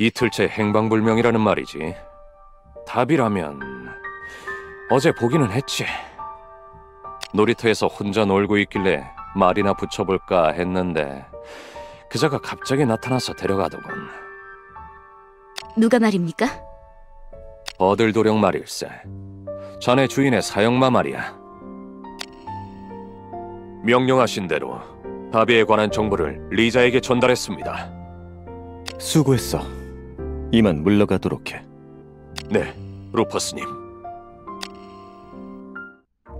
이틀째 행방불명이라는 말이지. 답이라면 어제 보기는 했지. 놀이터에서 혼자 놀고 있길래 말이나 붙여볼까 했는데 그자가 갑자기 나타나서 데려가더군. 누가 말입니까? 버들도령 말일세. 자네 주인의 사형마 말이야. 명령하신 대로 다비에 관한 정보를 리자에게 전달했습니다. 수고했어. 이만 물러가도록 해. 네, 루퍼스님.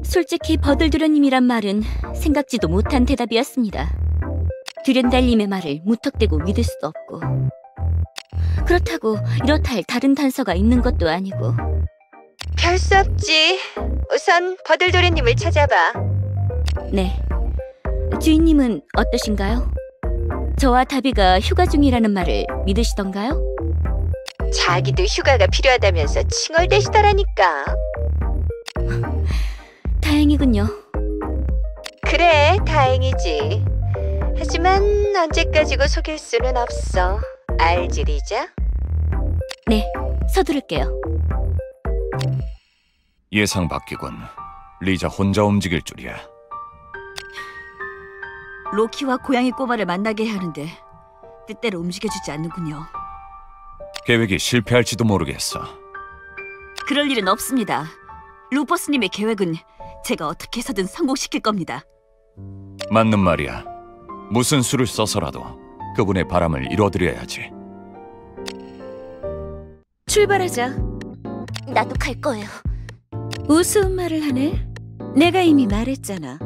솔직히 버들두려님이란 말은 생각지도 못한 대답이었습니다. 듀렌달님의 말을 무턱대고 믿을 수도 없고, 그렇다고 이렇다 할 다른 단서가 있는 것도 아니고. 별 수 없지. 우선 버들두려님을 찾아봐. 네. 주인님은 어떠신가요? 저와 다비가 휴가 중이라는 말을 믿으시던가요? 자기도 휴가가 필요하다면서 칭얼대시더라니까. 다행이군요. 그래, 다행이지. 하지만 언제까지고 속일 수는 없어. 알지, 리자? 네, 서두를게요. 예상 밖이군. 리자 혼자 움직일 줄이야. 로키와 고양이 꼬마를 만나게 해야 하는데 뜻대로 움직여주지 않는군요. 계획이 실패할지도 모르겠어. 그럴 일은 없습니다. 루퍼스님의 계획은 제가 어떻게 해서든 성공시킬 겁니다. 맞는 말이야. 무슨 수를 써서라도 그분의 바람을 이뤄드려야지. 출발하자. 나도 갈 거예요. 우스운 말을 하네. 내가 이미 말했잖아.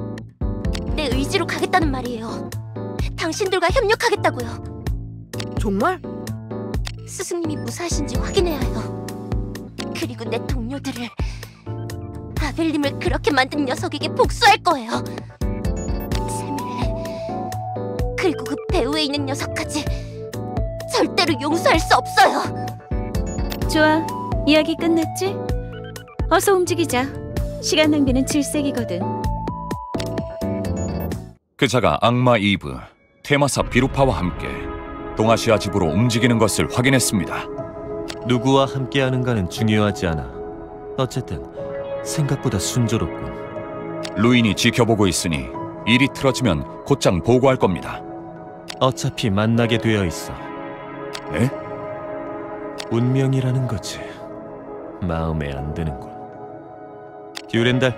내 의지로 가겠다는 말이에요. 당신들과 협력하겠다고요. 정말? 스승님이 무사하신지 확인해야 해요. 그리고 내 동료들을, 아벨님을 그렇게 만든 녀석에게 복수할 거예요. 세멜레, 그리고 그 배후에 있는 녀석까지 절대로 용서할 수 없어요. 좋아, 이야기 끝났지? 어서 움직이자. 시간 낭비는 질색이거든. 그자가 악마 이브, 테마사 비루파와 함께 동아시아 지부로 움직이는 것을 확인했습니다. 누구와 함께하는가는 중요하지 않아. 어쨌든 생각보다 순조롭군. 루인이 지켜보고 있으니 일이 틀어지면 곧장 보고할 겁니다. 어차피 만나게 되어 있어. 네? 운명이라는 거지. 마음에 안 드는군. 듀렌달.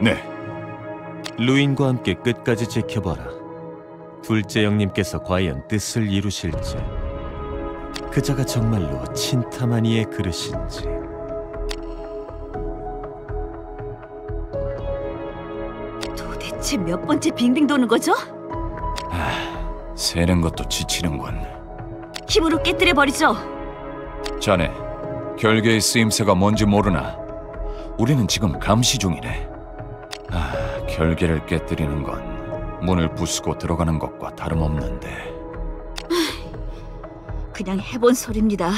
네. 루인과 함께 끝까지 지켜봐라. 둘째 형님께서 과연 뜻을 이루실지, 그자가 정말로 친타마니의 그릇인지. 도대체 몇 번째 빙빙 도는 거죠? 아, 세는 것도 지치는군. 힘으로 깨뜨려버리죠. 자네, 결계의 쓰임새가 뭔지 모르나? 우리는 지금 감시 중이네. 결계를 깨뜨리는 건 문을 부수고 들어가는 것과 다름없는데. 그냥 해본 소리입니다.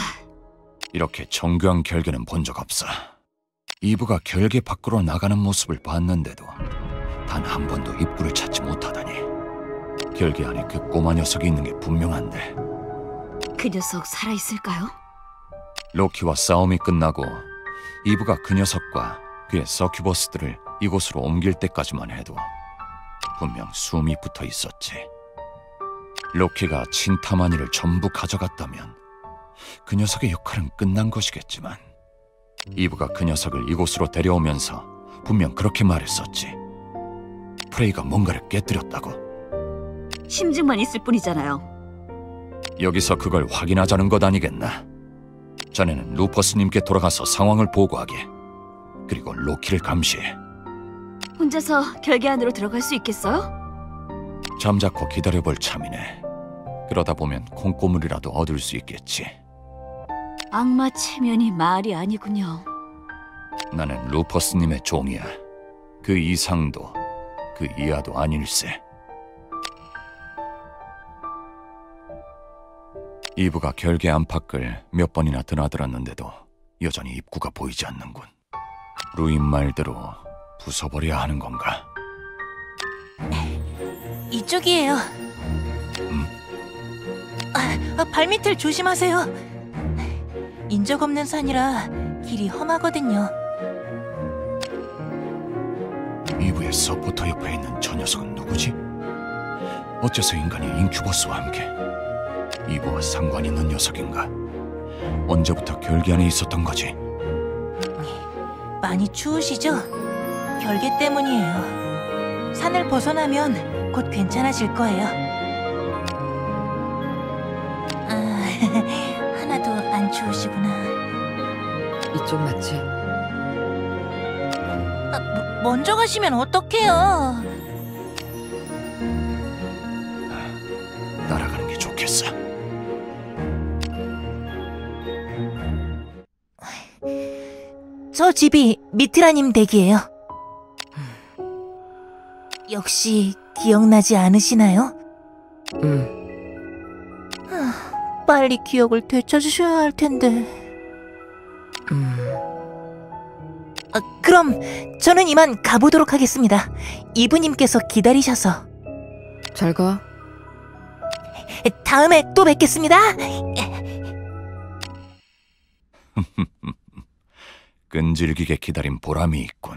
이렇게 정교한 결계는 본 적 없어. 이브가 결계 밖으로 나가는 모습을 봤는데도 단 한 번도 입구를 찾지 못하다니. 결계 안에 그 꼬마 녀석이 있는 게 분명한데. 그 녀석 살아있을까요? 로키와 싸움이 끝나고 이브가 그 녀석과 그의 서큐버스들을 이곳으로 옮길 때까지만 해도 분명 숨이 붙어 있었지. 로키가 친타마니를 전부 가져갔다면 그 녀석의 역할은 끝난 것이겠지만, 이브가 그 녀석을 이곳으로 데려오면서 분명 그렇게 말했었지. 프레이가 뭔가를 깨뜨렸다고. 심증만 있을 뿐이잖아요. 여기서 그걸 확인하자는 것 아니겠나? 자네는 루퍼스님께 돌아가서 상황을 보고하게. 그리고 로키를 감시해. 혼자서 결계 안으로 들어갈 수 있겠어요? 잠자코 기다려볼 참이네. 그러다 보면 콩고물이라도 얻을 수 있겠지. 악마 체면이 말이 아니군요. 나는 루퍼스님의 종이야. 그 이상도 그 이하도 아닐세. 이브가 결계 안팎을 몇 번이나 드나들었는데도 여전히 입구가 보이지 않는군. 루인 말대로 부숴버려야 하는 건가? 이쪽이에요. 아, 발밑을 조심하세요. 인적 없는 산이라 길이 험하거든요. 이브의 서포터 옆에 있는 저 녀석은 누구지? 어째서 인간이 인큐버스와 함께? 이브와 상관이 있는 녀석인가? 언제부터 결계 안에 있었던 거지? 많이 추우시죠? 결계 때문이에요. 산을 벗어나면 곧 괜찮아질 거예요. 아, 하나도 안 추우시구나. 이쪽 맞지? 아, 먼저 가시면 어떡해요? 날아가는 게 좋겠어. 저 집이 미트라님 댁이에요. 역시 기억나지 않으시나요? 빨리 기억을 되찾으셔야 할 텐데. 아, 그럼 저는 이만 가보도록 하겠습니다. 이브님께서 기다리셔서. 잘 가. 다음에 또 뵙겠습니다. 끈질기게 기다린 보람이 있군.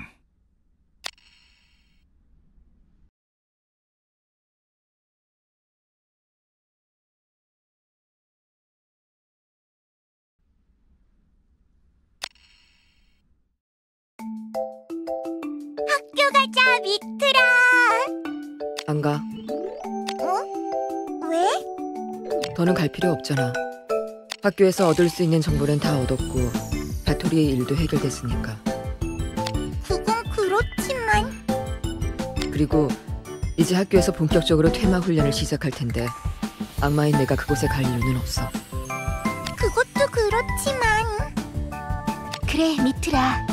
학교 가자, 미트라. 안 가. 어? 왜? 더는 갈 필요 없잖아. 학교에서 얻을 수 있는 정보는 다 얻었고 바토리의 일도 해결됐으니까. 그건 그렇지만. 그리고 이제 학교에서 본격적으로 퇴마 훈련을 시작할 텐데 악마인 내가 그곳에 갈 이유는 없어. 그것도 그렇지만. 그래, 미트라.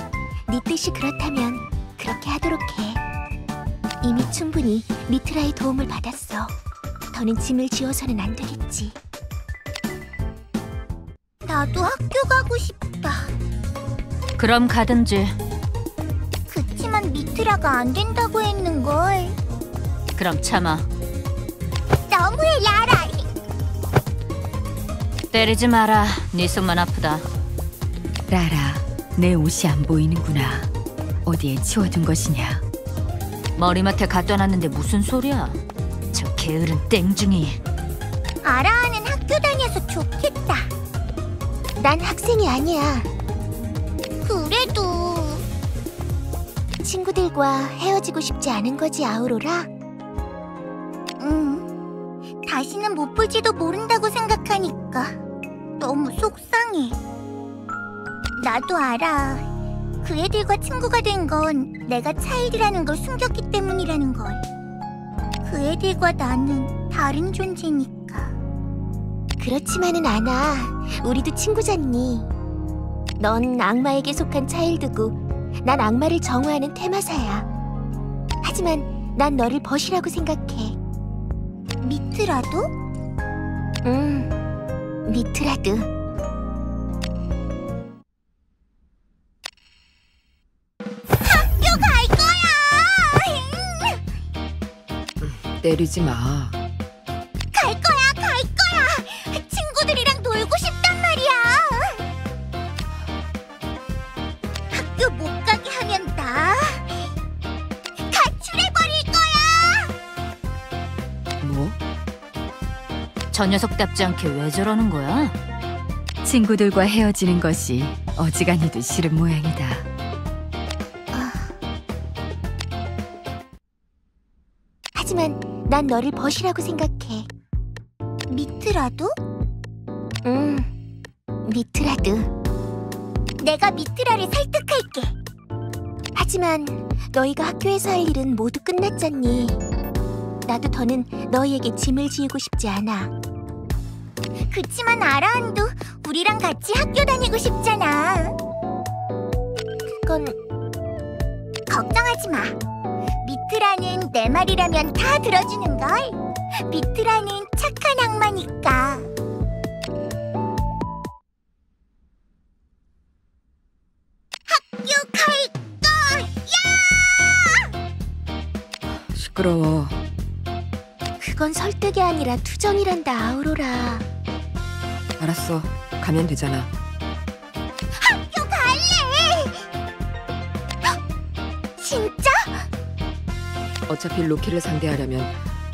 네 뜻이 그렇다면 그렇게 하도록 해. 이미 충분히 미트라의 도움을 받았어. 더는 짐을 지어서는 안 되겠지. 나도 학교 가고 싶다. 그럼 가든지. 그치만 미트라가 안 된다고 했는걸. 그럼 참아. 너무해, 라라. 때리지 마라. 네 손만 아프다. 라라, 내 옷이 안 보이는구나. 어디에 치워둔 것이냐? 머리맡에 갖다 놨는데 무슨 소리야? 저 게으른 땡중이. 아라하는 학교 다녀서 좋겠다. 난 학생이 아니야. 그래도 친구들과 헤어지고 싶지 않은 거지, 아우로라? 응. 다시는 못 볼지도 모른다고 생각하니까 너무 속상해. 나도 알아. 그 애들과 친구가 된 건 내가 차일드라는 걸 숨겼기 때문이라는 걸. 그 애들과 나는 다른 존재니까. 그렇지만은 않아. 우리도 친구잖니. 넌 악마에게 속한 차일드고 난 악마를 정화하는 테마사야. 하지만 난 너를 벗이라고 생각해. 미트라도? 응, 미트라도. 때리지 마. 갈 거야, 갈 거야. 친구들이랑 놀고 싶단 말이야. 학교 못 가게 하면 나 가출해버릴 거야. 뭐? 저 녀석답지 않게 왜 저러는 거야? 친구들과 헤어지는 것이 어지간히도 싫은 모양이다. 하지만 난 너를 벗이라고 생각해. 미트라도? 응, 미트라도. 내가 미트라를 설득할게. 하지만 너희가 학교에서 할 일은 모두 끝났잖니. 나도 더는 너희에게 짐을 지우고 싶지 않아. 그치만 아라한도 우리랑 같이 학교 다니고 싶잖아. 그건 걱정하지 마. 미트라는 내 말이라면 다 들어주는걸. 미트라는 착한 악마니까. 학교 갈 거야! 시끄러워. 그건 설득이 아니라 투정이란다, 아우로라. 알았어. 가면 되잖아. 학교 갈래! 진짜? 어차피 로키를 상대하려면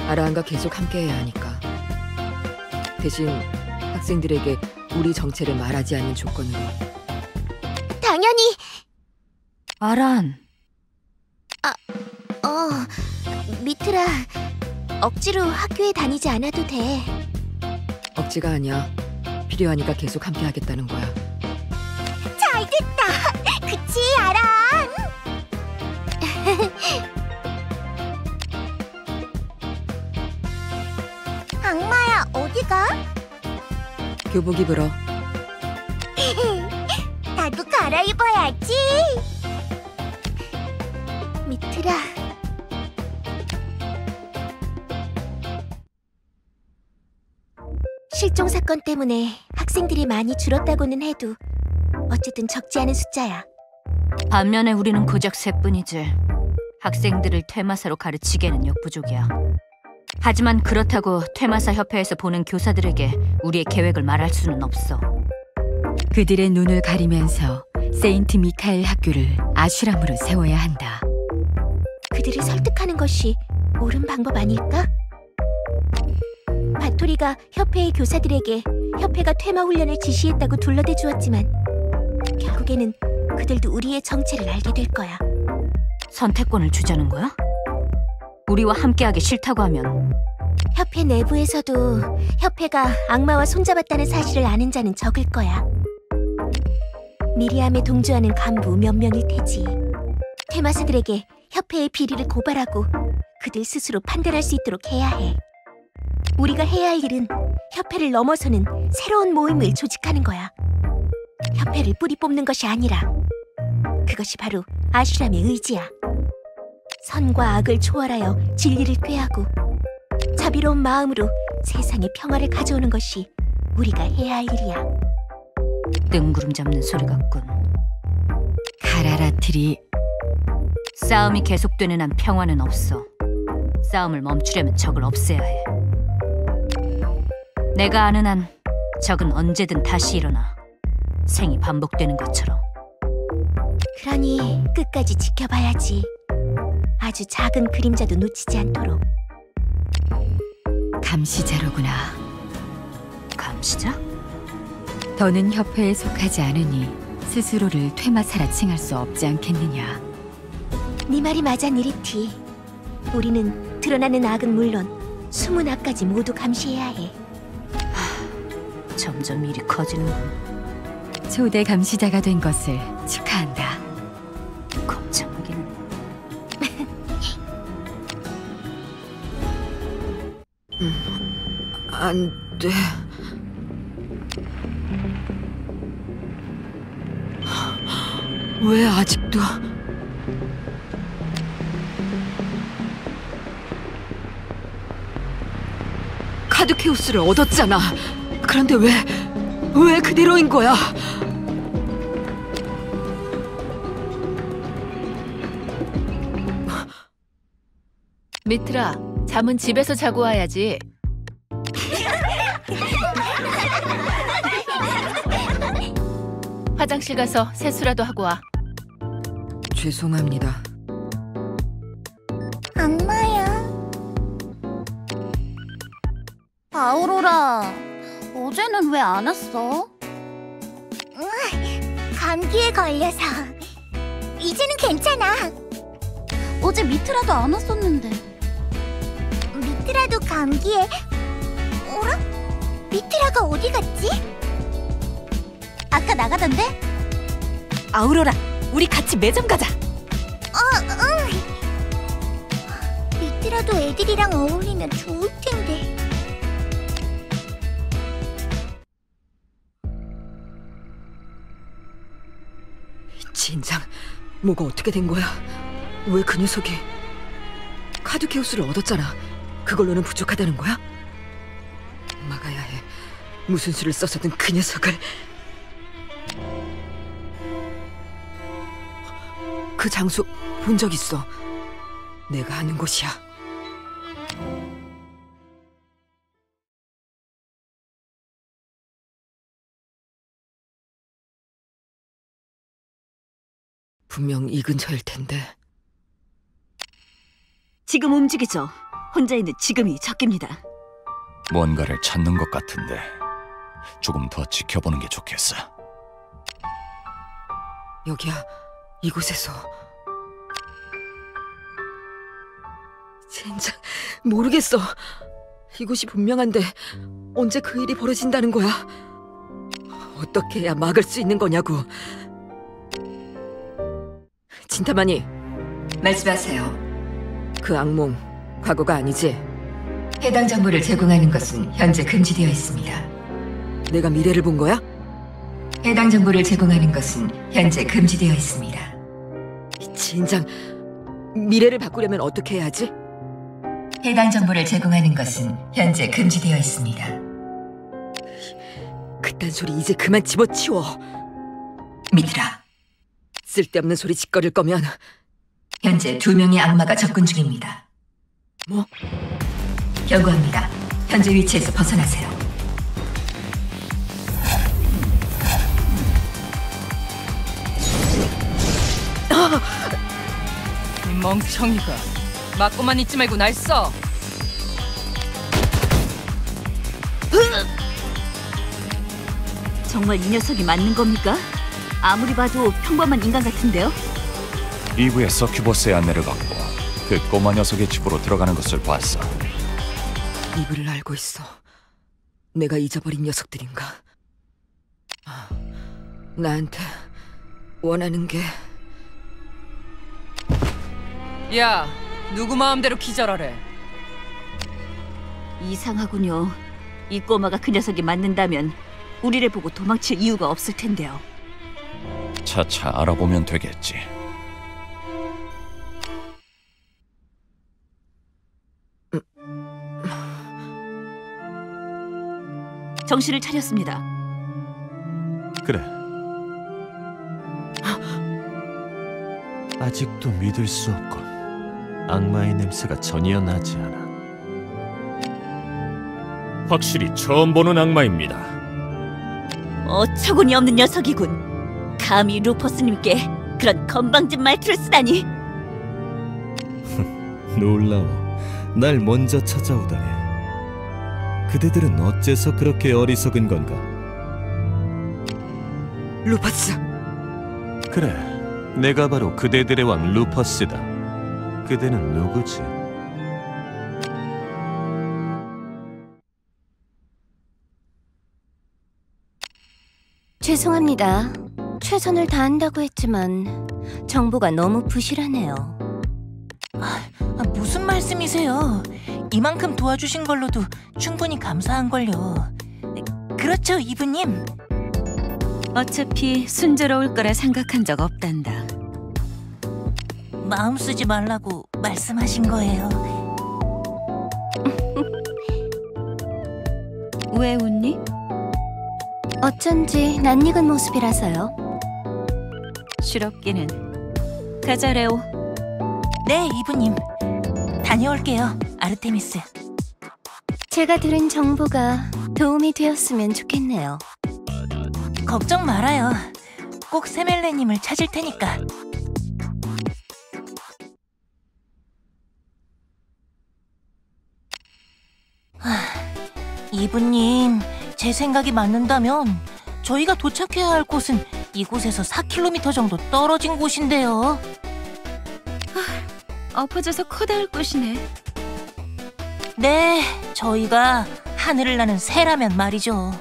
아라한과 계속 함께해야 하니까. 대신 학생들에게 우리 정체를 말하지 않는 조건으로. 당연히! 아란. 미트라. 억지로 학교에 다니지 않아도 돼. 억지가 아니야. 필요하니까 계속 함께 하겠다는 거야. 잘됐다! 그치, 아랑? 악마야, 어디가? 교복 입으러. 나도 갈아입어야지! 미트라. 실종 사건 때문에 학생들이 많이 줄었다고는 해도 어쨌든 적지 않은 숫자야. 반면에 우리는 고작 셋뿐이지. 학생들을 퇴마사로 가르치기에는 역부족이야. 하지만 그렇다고 퇴마사 협회에서 보낸 교사들에게 우리의 계획을 말할 수는 없어. 그들의 눈을 가리면서 세인트 미카엘 학교를 아슈람으로 세워야 한다. 그들을 설득하는 것이 옳은 방법 아닐까? 바토리가 협회의 교사들에게 협회가 퇴마 훈련을 지시했다고 둘러대 주었지만 결국에는 그들도 우리의 정체를 알게 될 거야. 선택권을 주자는 거야? 우리와 함께하기 싫다고 하면? 협회 내부에서도 협회가 악마와 손잡았다는 사실을 아는 자는 적을 거야. 미리암에 동조하는 간부 몇 명일 테지. 퇴마사들에게 협회의 비리를 고발하고 그들 스스로 판단할 수 있도록 해야 해. 우리가 해야 할 일은 협회를 넘어서는 새로운 모임을 조직하는 거야. 협회를 뿌리 뽑는 것이 아니라. 그것이 바로 아슈람의 의지야. 선과 악을 초월하여 진리를 꾀하고 자비로운 마음으로 세상에 평화를 가져오는 것이 우리가 해야 할 일이야. 뜬구름 잡는 소리 같군. 카라라트리. 싸움이 계속되는 한 평화는 없어. 싸움을 멈추려면 적을 없애야 해. 내가 아는 한 적은 언제든 다시 일어나. 생이 반복되는 것처럼. 그러니 끝까지 지켜봐야지. 아주 작은 그림자도 놓치지 않도록. 감시자로구나. 감시자? 더는 협회에 속하지 않으니 스스로를 퇴마사라 칭할 수 없지 않겠느냐. 네 말이 맞아, 니르티. 우리는 드러나는 악은 물론 숨은 악까지 모두 감시해야 해. 점점 일이 커지는군. 초대 감시자가 된 것을 축하한다. 거창하긴. 안 돼. 왜 아직도... 카두케우스를 얻었잖아. 그런데 왜 그대로인 거야? 미트라, 잠은 집에서 자고 와야지. 화장실 가서 세수라도 하고 와. 죄송합니다. 악마야. 아우로라. 어제는 왜 안 왔어? 감기에 걸려서. 이제는 괜찮아. 어제 미트라도 안 왔었는데. 미트라도 감기에... 어라? 미트라가 어디 갔지? 아까 나가던데? 아우로라, 우리 같이 매점 가자. 응. 미트라도 애들이랑 어울리면 좋을 텐데. 진상, 뭐가 어떻게 된 거야? 왜 그 녀석이... 카두케우스를 얻었잖아. 그걸로는 부족하다는 거야? 막아야 해. 무슨 수를 써서든 그 녀석을... 그 장소 본 적 있어. 내가 아는 곳이야. 분명 이 근처일 텐데. 지금 움직이죠. 혼자 있는 지금이 적깁니다. 뭔가를 찾는 것 같은데 조금 더 지켜보는 게 좋겠어. 여기야, 이곳에서. 젠장, 모르겠어. 이곳이 분명한데 언제 그 일이 벌어진다는 거야? 어떻게 해야 막을 수 있는 거냐고. 친타마니, 말씀하세요. 그 악몽, 과거가 아니지? 해당 정보를 제공하는 것은 현재 금지되어 있습니다. 내가 미래를 본 거야? 해당 정보를 제공하는 것은 현재 금지되어 있습니다. 진작, 미래를 바꾸려면 어떻게 해야 하지? 해당 정보를 제공하는 것은 현재 금지되어 있습니다. 그딴 소리 이제 그만 집어치워. 미트라, 쓸데없는 소리 짓거릴 거면. 현재 2명의 악마가 접근 중입니다. 뭐? 경고합니다. 현재 위치에서 벗어나세요. 이 멍청이가 맞고만 있지 말고 날 써. 정말 이 녀석이 맞는 겁니까? 아무리 봐도 평범한 인간 같은데요? 이브의 서큐버스의 안내를 받고 그 꼬마 녀석의 집으로 들어가는 것을 봤어. 이브를 알고 있어. 내가 잊어버린 녀석들인가? 나한테 원하는 게... 야, 누구 마음대로 기절하래. 이상하군요. 이 꼬마가 그 녀석이 맞는다면 우리를 보고 도망칠 이유가 없을 텐데요. 차차 알아보면 되겠지. 정신을 차렸습니다. 그래. 아직도 믿을 수 없군. 악마의 냄새가 전혀 나지 않아. 확실히 처음 보는 악마입니다. 어처구니 없는 녀석이군. 감히 루퍼스님께 그런 건방진 말투를 쓰다니. 놀라워. 날 먼저 찾아오다니. 그대들은 어째서 그렇게 어리석은 건가? 루퍼스! 그래, 내가 바로 그대들의 왕 루퍼스다. 그대는 누구지? 죄송합니다. 최선을 다한다고 했지만 정보가 너무 부실하네요. 무슨 말씀이세요? 이만큼 도와주신 걸로도 충분히 감사한걸요. 그렇죠, 이브님? 어차피 순조로울 거라 생각한 적 없단다. 마음 쓰지 말라고 말씀하신 거예요. 왜 웃니? 어쩐지 낯익은 모습이라서요. 실없기는. 가자, 레오. 네, 이브님. 다녀올게요, 아르테미스. 제가 들은 정보가 도움이 되었으면 좋겠네요. 걱정 말아요. 꼭 세멜레님을 찾을 테니까. 이브님, 제 생각이 맞는다면 저희가 도착해야 할 곳은 이곳에서 4km 정도 떨어진 곳인데요. 엎어져서 커다란 꽃이네. 네, 저희가 하늘을 나는 새라면 말이죠.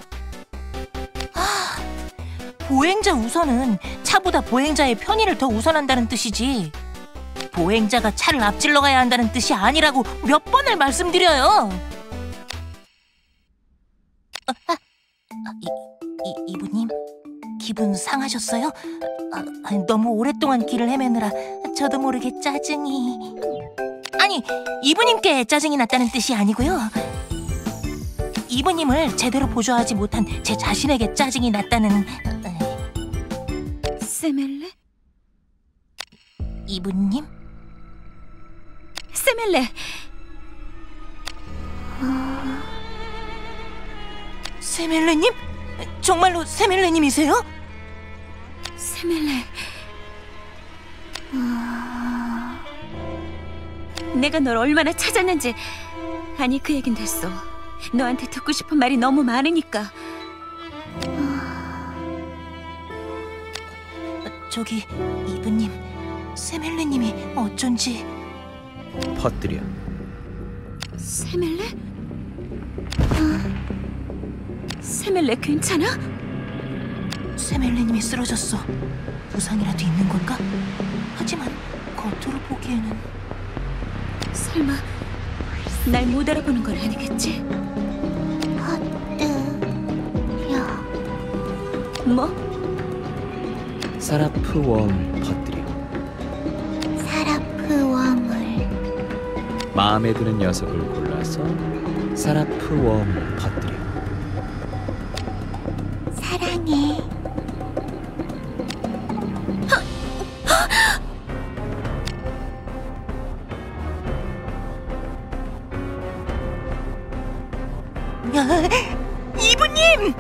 보행자 우선은 차보다 보행자의 편의를 더 우선한다는 뜻이지, 보행자가 차를 앞질러 가야 한다는 뜻이 아니라고 몇 번을 말씀드려요. 이브님, 기분 상하셨어요? 너무 오랫동안 길을 헤매느라 저도 모르게 짜증이... 아니, 이브님께 짜증이 났다는 뜻이 아니고요, 이브님을 제대로 보조하지 못한 제 자신에게 짜증이 났다는... 세멜레? 이브님? 세멜레! 세멜레님? 정말로 세멜레님이세요? 세멜레... 내가 널 얼마나 찾았는지. 아니, 그 얘긴 됐어. 너한테 듣고 싶은 말이 너무 많으니까. 저기 이브님, 세멜레님이 어쩐지. 퍼뜨려. 세멜레? 세멜레 괜찮아? 세멜레님이 쓰러졌어. 부상이라도 있는 건가? 하지만 겉으로 보기에는. 설마 날 못 알아보는 건 아니겠지? 퍼뜨려. 뭐? 사라프 웜을 퍼뜨려. 사라프 웜을. 마음에 드는 녀석을 골라서 사라프 웜을 퍼뜨려. 사랑해. 이브님!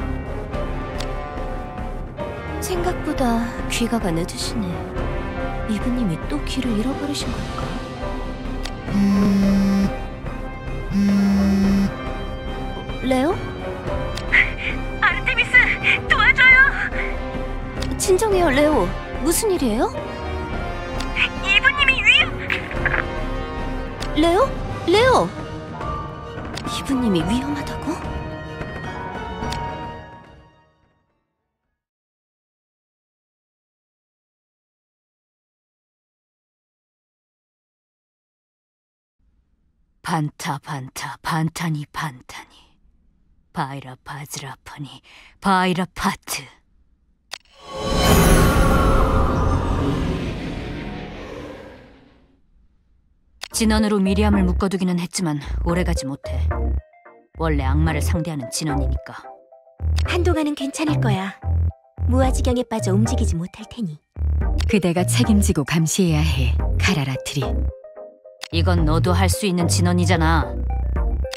생각보다 귀가가 늦으시네. 이브님이 또 귀를 잃어버리신 걸까? 레오? 아르테미스! 도와줘요! 진정해요, 레오. 무슨 일이에요? 이브님이 위험! 레오? 레오! 이브님이 위험하다고? 반타 반타 반타니 반타니 바이라 바즈라파니 바이라 파트. 진언으로 미리암을 묶어두기는 했지만 오래가지 못해. 원래 악마를 상대하는 진언이니까. 한동안은 괜찮을 거야. 무아지경에 빠져 움직이지 못할 테니. 그대가 책임지고 감시해야 해, 카라라트리. 이건 너도 할 수 있는 진언이잖아.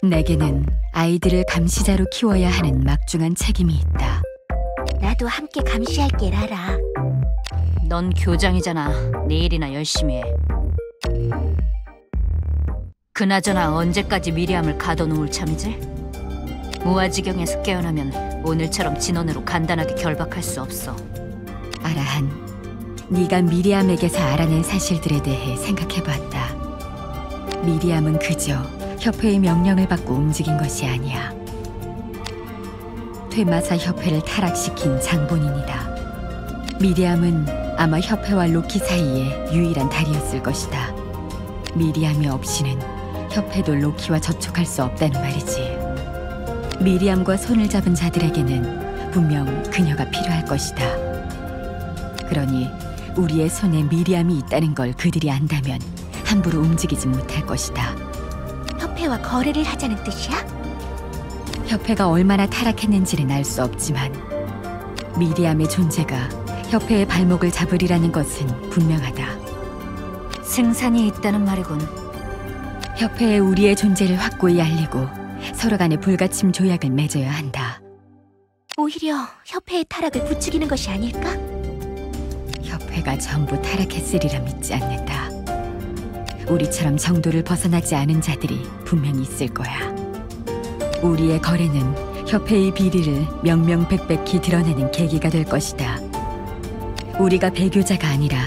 내게는 아이들을 감시자로 키워야 하는 막중한 책임이 있다. 나도 함께 감시할게, 라라. 넌 교장이잖아. 내 일이나 열심히 해. 그나저나 언제까지 미리암을 가둬놓을 참이지? 무아지경에서 깨어나면 오늘처럼 진언으로 간단하게 결박할 수 없어. 아라한, 네가 미리암에게서 알아낸 사실들에 대해 생각해봤다. 미리암은 그저 협회의 명령을 받고 움직인 것이 아니야. 테마사 협회를 타락시킨 장본인이다. 미리암은 아마 협회와 로키 사이의 유일한 다리였을 것이다. 미리암이 없이는 협회도 로키와 접촉할 수 없다는 말이지. 미리암과 손을 잡은 자들에게는 분명 그녀가 필요할 것이다. 그러니 우리의 손에 미리암이 있다는 걸 그들이 안다면 함부로 움직이지 못할 것이다. 협회와 거래를 하자는 뜻이야? 협회가 얼마나 타락했는지는 알 수 없지만 미리암의 존재가 협회의 발목을 잡으리라는 것은 분명하다. 승산이 있다는 말이군. 협회에 우리의 존재를 확고히 알리고 서로 간의 불가침 조약을 맺어야 한다. 오히려 협회의 타락을 부추기는 것이 아닐까? 협회가 전부 타락했으리라 믿지 않는다. 우리처럼 정도를 벗어나지 않은 자들이 분명히 있을 거야. 우리의 거래는 협회의 비리를 명명백백히 드러내는 계기가 될 것이다. 우리가 배교자가 아니라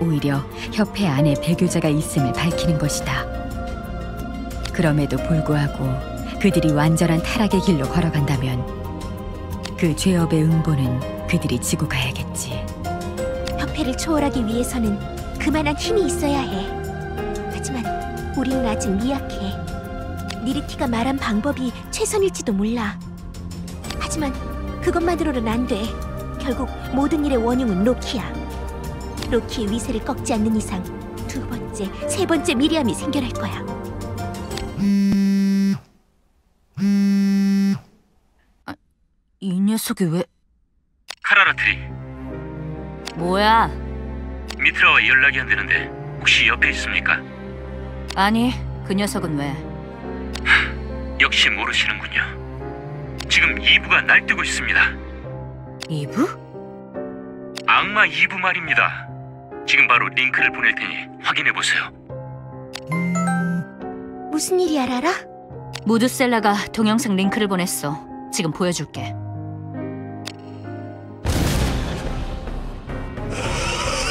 오히려 협회 안에 배교자가 있음을 밝히는 것이다. 그럼에도 불구하고 그들이 완전한 타락의 길로 걸어간다면 그 죄업의 응보는 그들이 지고 가야겠지. 협회를 초월하기 위해서는 그만한 힘이 있어야 해. 하지만 우리는 아직 미약해. 니르티가 말한 방법이 최선일지도 몰라. 하지만 그것만으로는 안 돼. 결국 모든 일의 원흉은 로키야. 로키의 위세를 꺾지 않는 이상 두 번째, 세 번째 미리암이 생겨날 거야. 아, 이 녀석이 왜... 카라라트리. 뭐야? 미트라와 연락이 안 되는데 혹시 옆에 있습니까? 아니, 그 녀석은 왜? 역시 모르시는군요. 지금 이브가 날뛰고 있습니다. 이브? 악마 이브 말입니다. 지금 바로 링크를 보낼 테니 확인해보세요. 무슨 일이야, 라라? 무드셀라가 동영상 링크를 보냈어. 지금 보여줄게.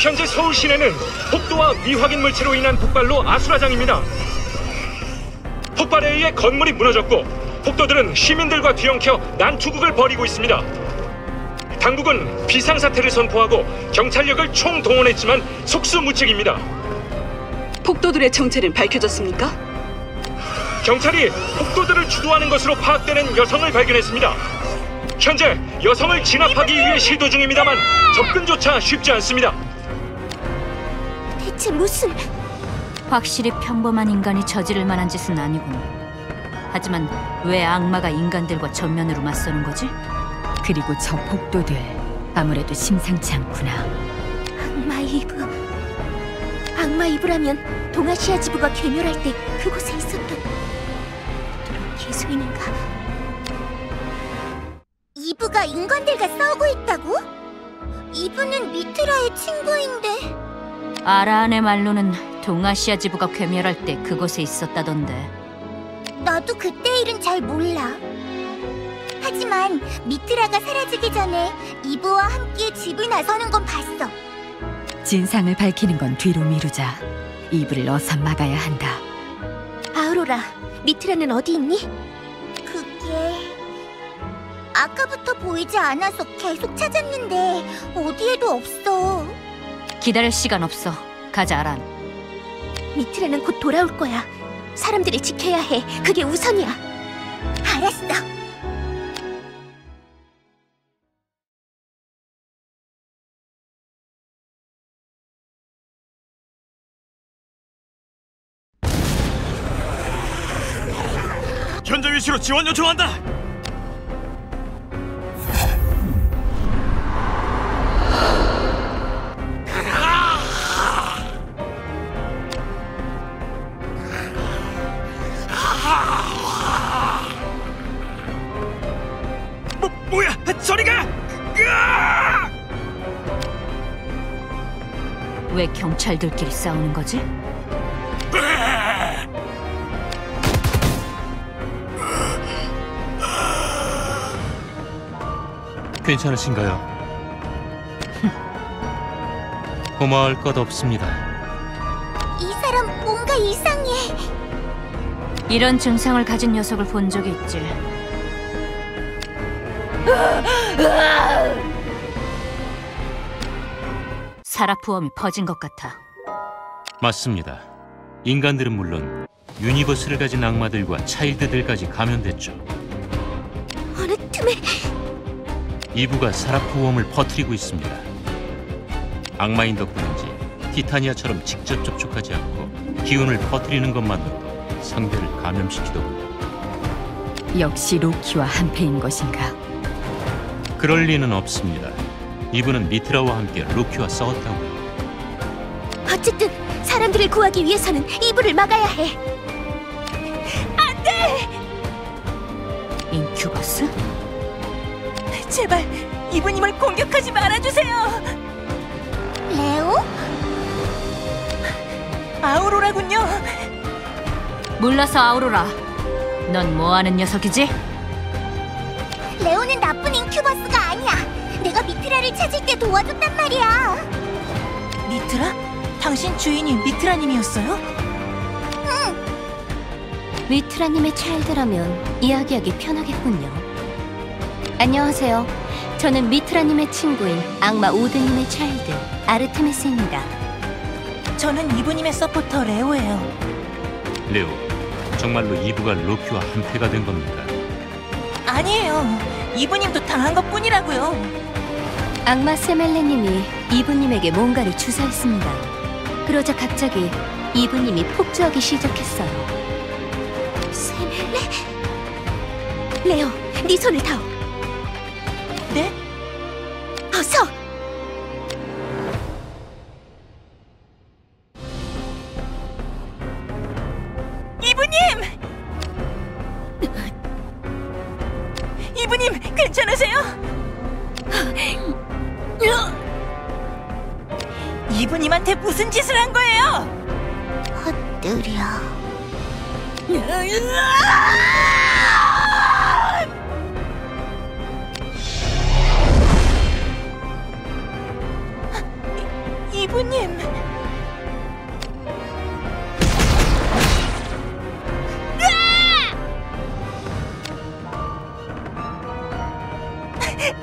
현재 서울 시내는 폭도와 미확인 물체로 인한 폭발로 아수라장입니다. 폭발에 의해 건물이 무너졌고 폭도들은 시민들과 뒤엉켜 난투극을 벌이고 있습니다. 당국은 비상사태를 선포하고 경찰력을 총동원했지만 속수무책입니다. 폭도들의 정체는 밝혀졌습니까? 경찰이 폭도들을 주도하는 것으로 파악되는 여성을 발견했습니다. 현재 여성을 진압하기 위해 시도 중입니다만 접근조차 쉽지 않습니다. 대체 무슨... 확실히 평범한 인간이 저지를 만한 짓은 아니구나. 하지만 왜 악마가 인간들과 전면으로 맞서는 거지? 그리고 저 폭도들 아무래도 심상치 않구나. 악마 이브... 악마 이브라면 동아시아 지부가 괴멸할 때 그곳에 있었던... 로키의 소인인가? 이브가 인간들과 싸우고 있다고? 이브는 미트라의 친구인데... 아라한의 말로는 동아시아 지부가 괴멸할 때 그곳에 있었다던데. 나도 그때 일은 잘 몰라. 하지만 미트라가 사라지기 전에 이브와 함께 집을 나서는 건 봤어. 진상을 밝히는 건 뒤로 미루자. 이브를 어서 막아야 한다. 아우로라, 미트라는 어디 있니? 그게... 아까부터 보이지 않아서 계속 찾았는데 어디에도 없어. 기다릴 시간 없어. 가자, 아란. 미트라는 곧 돌아올 거야. 사람들을 지켜야 해. 그게 우선이야. 알았어. 현재 위치로 지원 요청한다! 왜 경찰들끼리 싸우는 거지? 괜찮으신가요? 고마울 것 없습니다. 이 사람 뭔가 이상해. 이런 증상을 가진 녀석을 본 적이 있지. 사라프웜이 퍼진 것 같아. 맞습니다. 인간들은 물론 유니버스를 가진 악마들과 차일드들까지 감염됐죠. 어느 틈에... 이브가 사라프웜을 퍼뜨리고 있습니다. 악마인 덕분인지 티타니아처럼 직접 접촉하지 않고 기운을 퍼뜨리는 것만으로도 상대를 감염시키더군요. 역시 로키와 한패인 것인가? 그럴 리는 없습니다. 이브는 미트라와 함께 로키와 싸웠다고요. 어쨌든 사람들을 구하기 위해서는 이브를 막아야 해. 안 돼! 인큐버스? 제발 이브님을 공격하지 말아주세요. 레오? 아우로라군요. 몰라서 아우로라. 넌 뭐하는 녀석이지? 레오는 나쁜 인큐버스가 아니야. 내가 미트라를 찾을 때 도와줬단 말이야. 미트라? 당신 주인이 미트라님이었어요? 응. 미트라님의 차일드라면 이야기하기 편하겠군요. 안녕하세요. 저는 미트라님의 친구인 악마 오드님의 차일드 아르테미스입니다. 저는 이브님의 서포터 레오예요. 레오, 정말로 이브가 로키와 한패가 된 겁니까? 아니에요. 이브님도 당한 것뿐이라고요. 악마 세멜레님이 이브님에게 뭔가를 주사했습니다. 그러자 갑자기 이브님이 폭주하기 시작했어요. 세멜레? 레오, 네 손을 다오. 네? 어서! 이브님! 이브님, 괜찮으세요? 부모님한테 무슨 짓을 한 거예요? 헛들여. 이브님.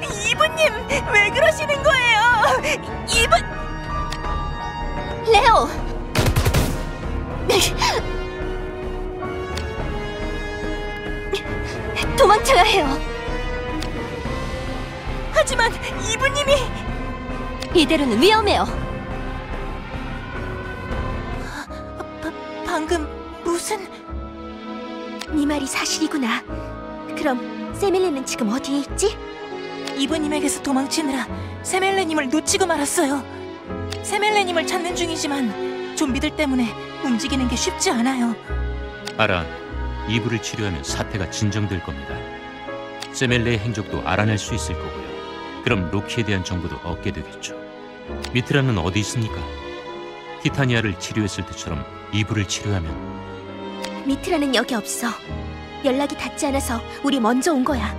이브님, 왜 그러시는 거예요? 이브... 레오! 도망쳐야 해요. 하지만 이브님이... 이대로는 위험해요. 방금 무슨... 네 말이 사실이구나. 그럼 세멜레는 지금 어디에 있지? 이브님에게서 도망치느라 세멜레님을 놓치고 말았어요. 세멜레님을 찾는 중이지만 좀비들 때문에 움직이는 게 쉽지 않아요. 아란, 이브를 치료하면 사태가 진정될 겁니다. 세멜레의 행적도 알아낼 수 있을 거고요. 그럼 로키에 대한 정보도 얻게 되겠죠. 미트라는 어디 있습니까? 티타니아를 치료했을 때처럼 이브를 치료하면... 미트라는 여기 없어. 연락이 닿지 않아서 우리 먼저 온 거야.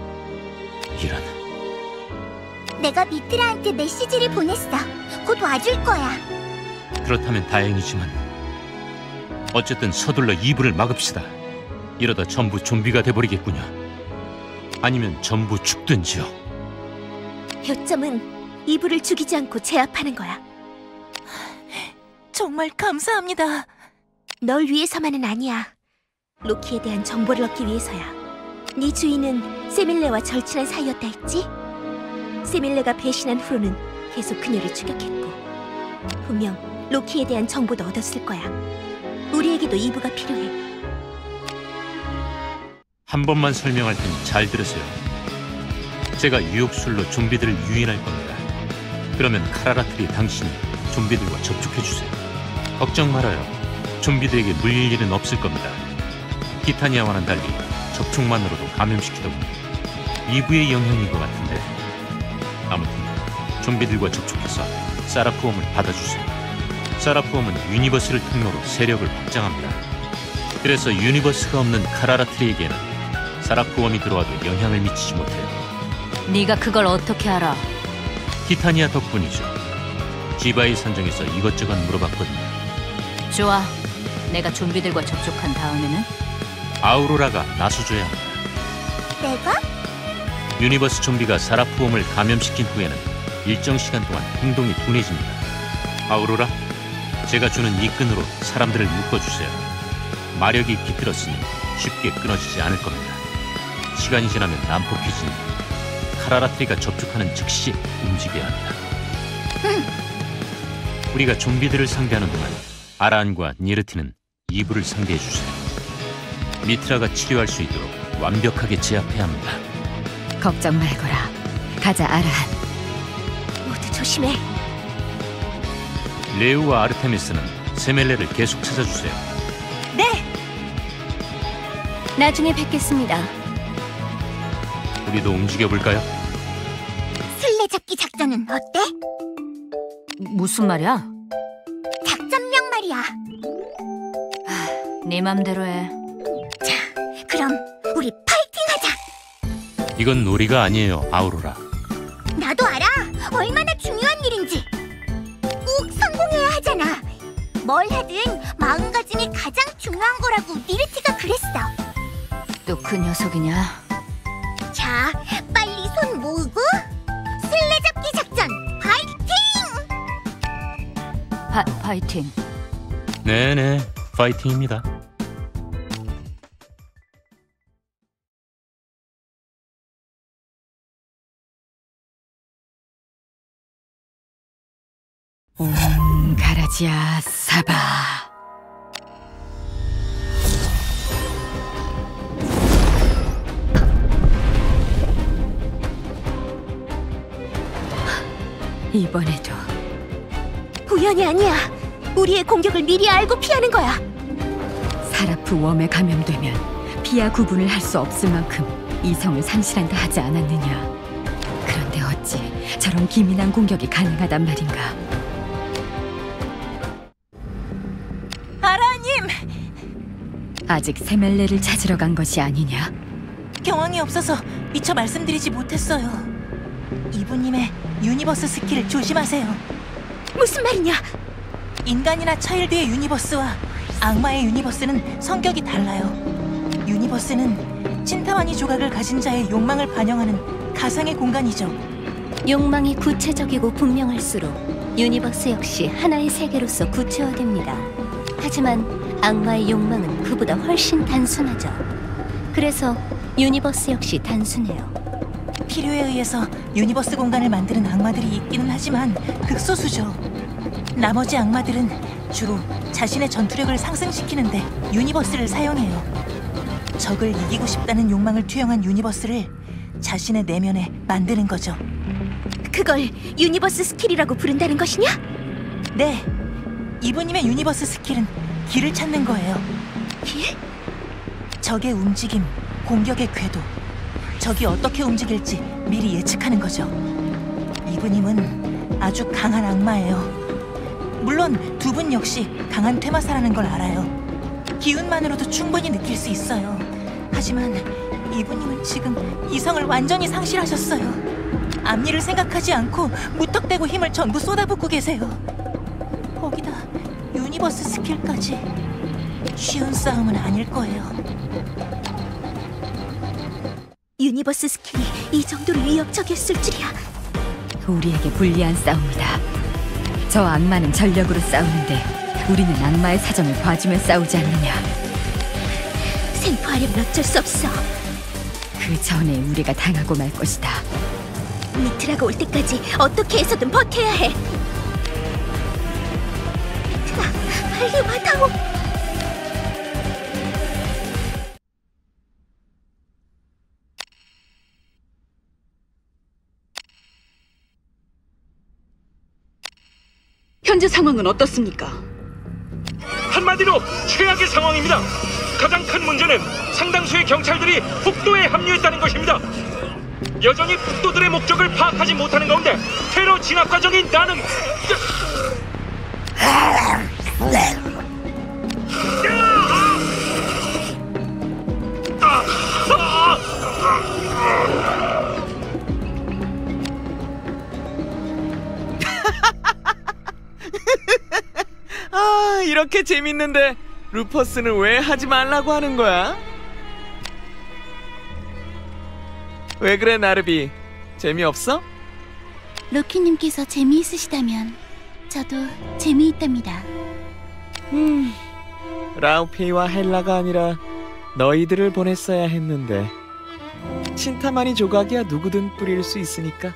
이란... 내가 미트라한테 메시지를 보냈어. 곧 와줄 거야. 그렇다면 다행이지만 어쨌든 서둘러 이브를 막읍시다. 이러다 전부 좀비가 돼버리겠군요. 아니면 전부 죽든지요. 요점은 이브를 죽이지 않고 제압하는 거야. 정말 감사합니다. 널 위해서만은 아니야. 로키에 대한 정보를 얻기 위해서야. 네 주인은 세밀레와 절친한 사이였다 했지? 세밀레가 배신한 후로는 계속 그녀를 추격했고 분명 로키에 대한 정보도 얻었을 거야. 우리에게도 이브가 필요해. 한 번만 설명할 테니 잘 들으세요. 제가 유혹술로 좀비들을 유인할 겁니다. 그러면 카라라트리 당신이 좀비들과 접촉해주세요. 걱정 말아요. 좀비들에게 물릴 일은 없을 겁니다. 티타니아와는 달리 접촉만으로도 감염시키더군요. 이브의 영향인 것 같은데 아무튼 좀비들과 접촉해서 사라포움을 받아주세요. 사라포움은 유니버스를 통로로 세력을 확장합니다. 그래서 유니버스가 없는 카라라트리에게는 사라포움이 들어와도 영향을 미치지 못해요. 네가 그걸 어떻게 알아? 티타니아 덕분이죠. 지바의 산정에서 이것저것 물어봤거든요. 좋아. 내가 좀비들과 접촉한 다음에는? 아우로라가 나서줘야 합니다. 내가? 유니버스 좀비가 사라포움을 감염시킨 후에는 일정 시간 동안 행동이 둔해집니다. 아우로라, 제가 주는 이 끈으로 사람들을 묶어주세요. 마력이 깃들었으니 쉽게 끊어지지 않을 겁니다. 시간이 지나면 난폭해지니 카라라트리가 접촉하는 즉시 움직여야 합니다. 우리가 좀비들을 상대하는 동안 아라한과 니르티는 이브를 상대해주세요. 미트라가 치료할 수 있도록 완벽하게 제압해야 합니다. 걱정 말거라. 가자, 아라한. 모두 조심해. 레오와 아르테미스는 세멜레를 계속 찾아주세요. 네! 나중에 뵙겠습니다. 우리도 움직여볼까요? 술래잡기 작전은 어때? 무슨 말이야? 작전명 말이야. 네 맘대로 해. 자, 그럼 우리 파이팅하자! 이건 놀이가 아니에요, 아우로라. 나도 알아! 얼마나 중요한 일인지! 꼭 성공해야 하잖아! 뭘 하든 마음가짐이 가장 중요한 거라고 니르티가 그랬어. 또 그 녀석이냐? 자, 빨리 손 모으고! 술래잡기 작전! 파이팅! 파이팅? 네네, 파이팅입니다. 옹가라지아 사바. 이번에도 우연이 아니야. 우리의 공격을 미리 알고 피하는 거야. 사라프 웜에 감염되면 피와 구분을 할 수 없을 만큼 이성을 상실한다 하지 않았느냐. 그런데 어찌 저런 기민한 공격이 가능하단 말인가. 아직 세멜레를 찾으러 간 것이 아니냐? 경황이 없어서 미처 말씀드리지 못했어요. 이브님의 유니버스 스킬 조심하세요. 무슨 말이냐? 인간이나 차일드의 유니버스와 악마의 유니버스는 성격이 달라요. 유니버스는 친타마니 조각을 가진 자의 욕망을 반영하는 가상의 공간이죠. 욕망이 구체적이고 분명할수록 유니버스 역시 하나의 세계로서 구체화됩니다. 하지만 악마의 욕망은 그보다 훨씬 단순하죠. 그래서 유니버스 역시 단순해요. 필요에 의해서 유니버스 공간을 만드는 악마들이 있기는 하지만 극소수죠. 나머지 악마들은 주로 자신의 전투력을 상승시키는데 유니버스를 사용해요. 적을 이기고 싶다는 욕망을 투영한 유니버스를 자신의 내면에 만드는 거죠. 그걸 유니버스 스킬이라고 부른다는 것이냐? 네, 이브님의 유니버스 스킬은 길을 찾는 거예요. 길? 적의 움직임, 공격의 궤도, 적이 어떻게 움직일지 미리 예측하는 거죠. 이브님은 아주 강한 악마예요. 물론 두 분 역시 강한 테마사라는 걸 알아요. 기운만으로도 충분히 느낄 수 있어요. 하지만 이브님은 지금 이성을 완전히 상실하셨어요. 앞일을 생각하지 않고 무턱대고 힘을 전부 쏟아붓고 계세요. 거기다 유니버스 스킬까지. 쉬운 싸움은 아닐 거예요. 유니버스 스킬이 이 정도로 위협적이었을 줄이야. 우리에게 불리한 싸움이다. 저 악마는 전력으로 싸우는데 우리는 악마의 사정을 봐주며 싸우지 않느냐. 생포하려면 어쩔 수 없어. 그 전에 우리가 당하고 말 것이다. 미트라가 올 때까지 어떻게 해서든 버텨야 해. 미트라, 빨리 와다오. 현재 상황은 어떻습니까? 한마디로 최악의 상황입니다. 가장 큰 문제는 상당수의 경찰들이 북도에 합류했다는 것입니다. 여전히 북도들의 목적을 파악하지 못하는 가운데 테러 진압 과정이 나는... 아, 이렇게 재밌는데 루퍼스는 왜 하지 말라고 하는 거야? 왜 그래 나르비? 재미없어? 로키님께서 재미있으시다면 저도 재미있답니다. 라우페이와 헬라가 아니라 너희들을 보냈어야 했는데. 친타마니 조각이야 누구든 뿌릴 수 있으니까.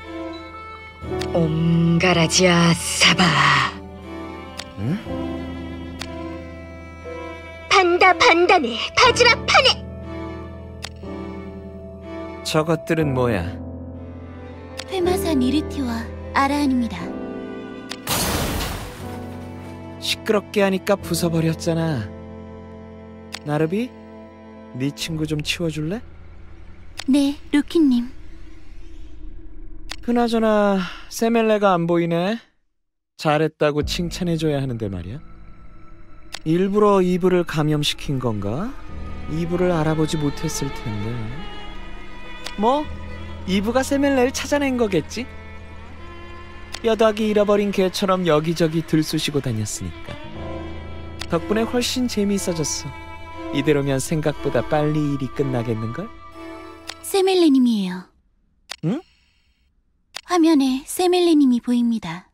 옴가라지아 사바. 응? 반다 반다네 바지락 파네. 저것들은 뭐야? 테마사 니르티와 아라한입니다. 시끄럽게 하니까 부숴버렸잖아. 나르비, 네 친구 좀 치워줄래? 네, 로키님. 그나저나 세멜레가 안 보이네. 잘했다고 칭찬해줘야 하는데 말이야. 일부러 이브를 감염시킨 건가? 이브를 알아보지 못했을 텐데. 뭐, 이브가 세멜레를 찾아낸 거겠지? 뼈다귀 잃어버린 개처럼 여기저기 들쑤시고 다녔으니까. 덕분에 훨씬 재미있어졌어. 이대로면 생각보다 빨리 일이 끝나겠는걸? 세멜레님이에요. 응? 화면에 세멜레님이 보입니다.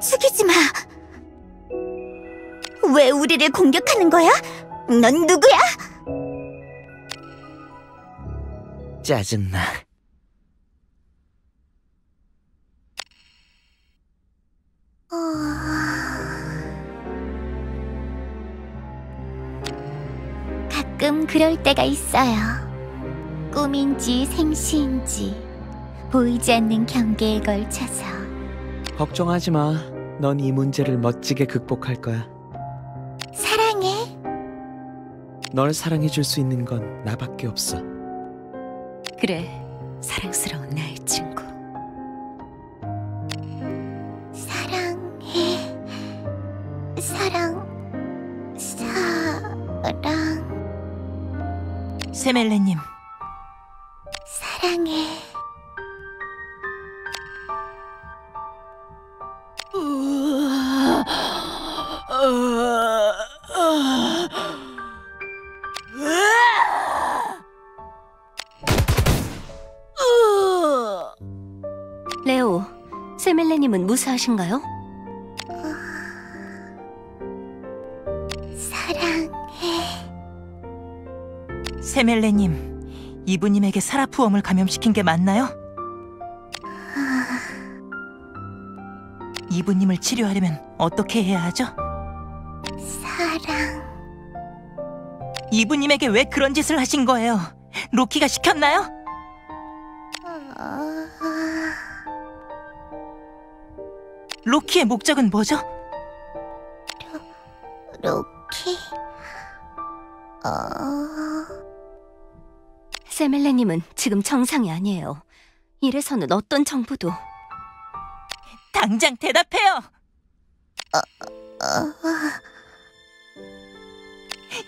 죽이지 마. 왜 우리를 공격하는 거야? 넌 누구야? 짜증나. 가끔 그럴 때가 있어요. 꿈인지 생시인지 보이지 않는 경계에 걸쳐서. 걱정하지 마. 넌 이 문제를 멋지게 극복할 거야. 사랑해. 널 사랑해줄 수 있는 건 나밖에 없어. 그래, 사랑스러운 나의 친구. 사랑해. 사랑. 세멜레님. 사랑해. 레오, 세멜레님은 무사하신가요? 사랑해. 세멜레님. 이브님에게 사라프웜을 감염시킨 게 맞나요? 이브님을 치료하려면 어떻게 해야 하죠? 사랑. 이브님에게 왜 그런 짓을 하신 거예요? 로키가 시켰나요? 로키의 목적은 뭐죠? 로키... 세멜레님은 지금 정상이 아니에요. 이래서는 어떤 정보도... 당장 대답해요!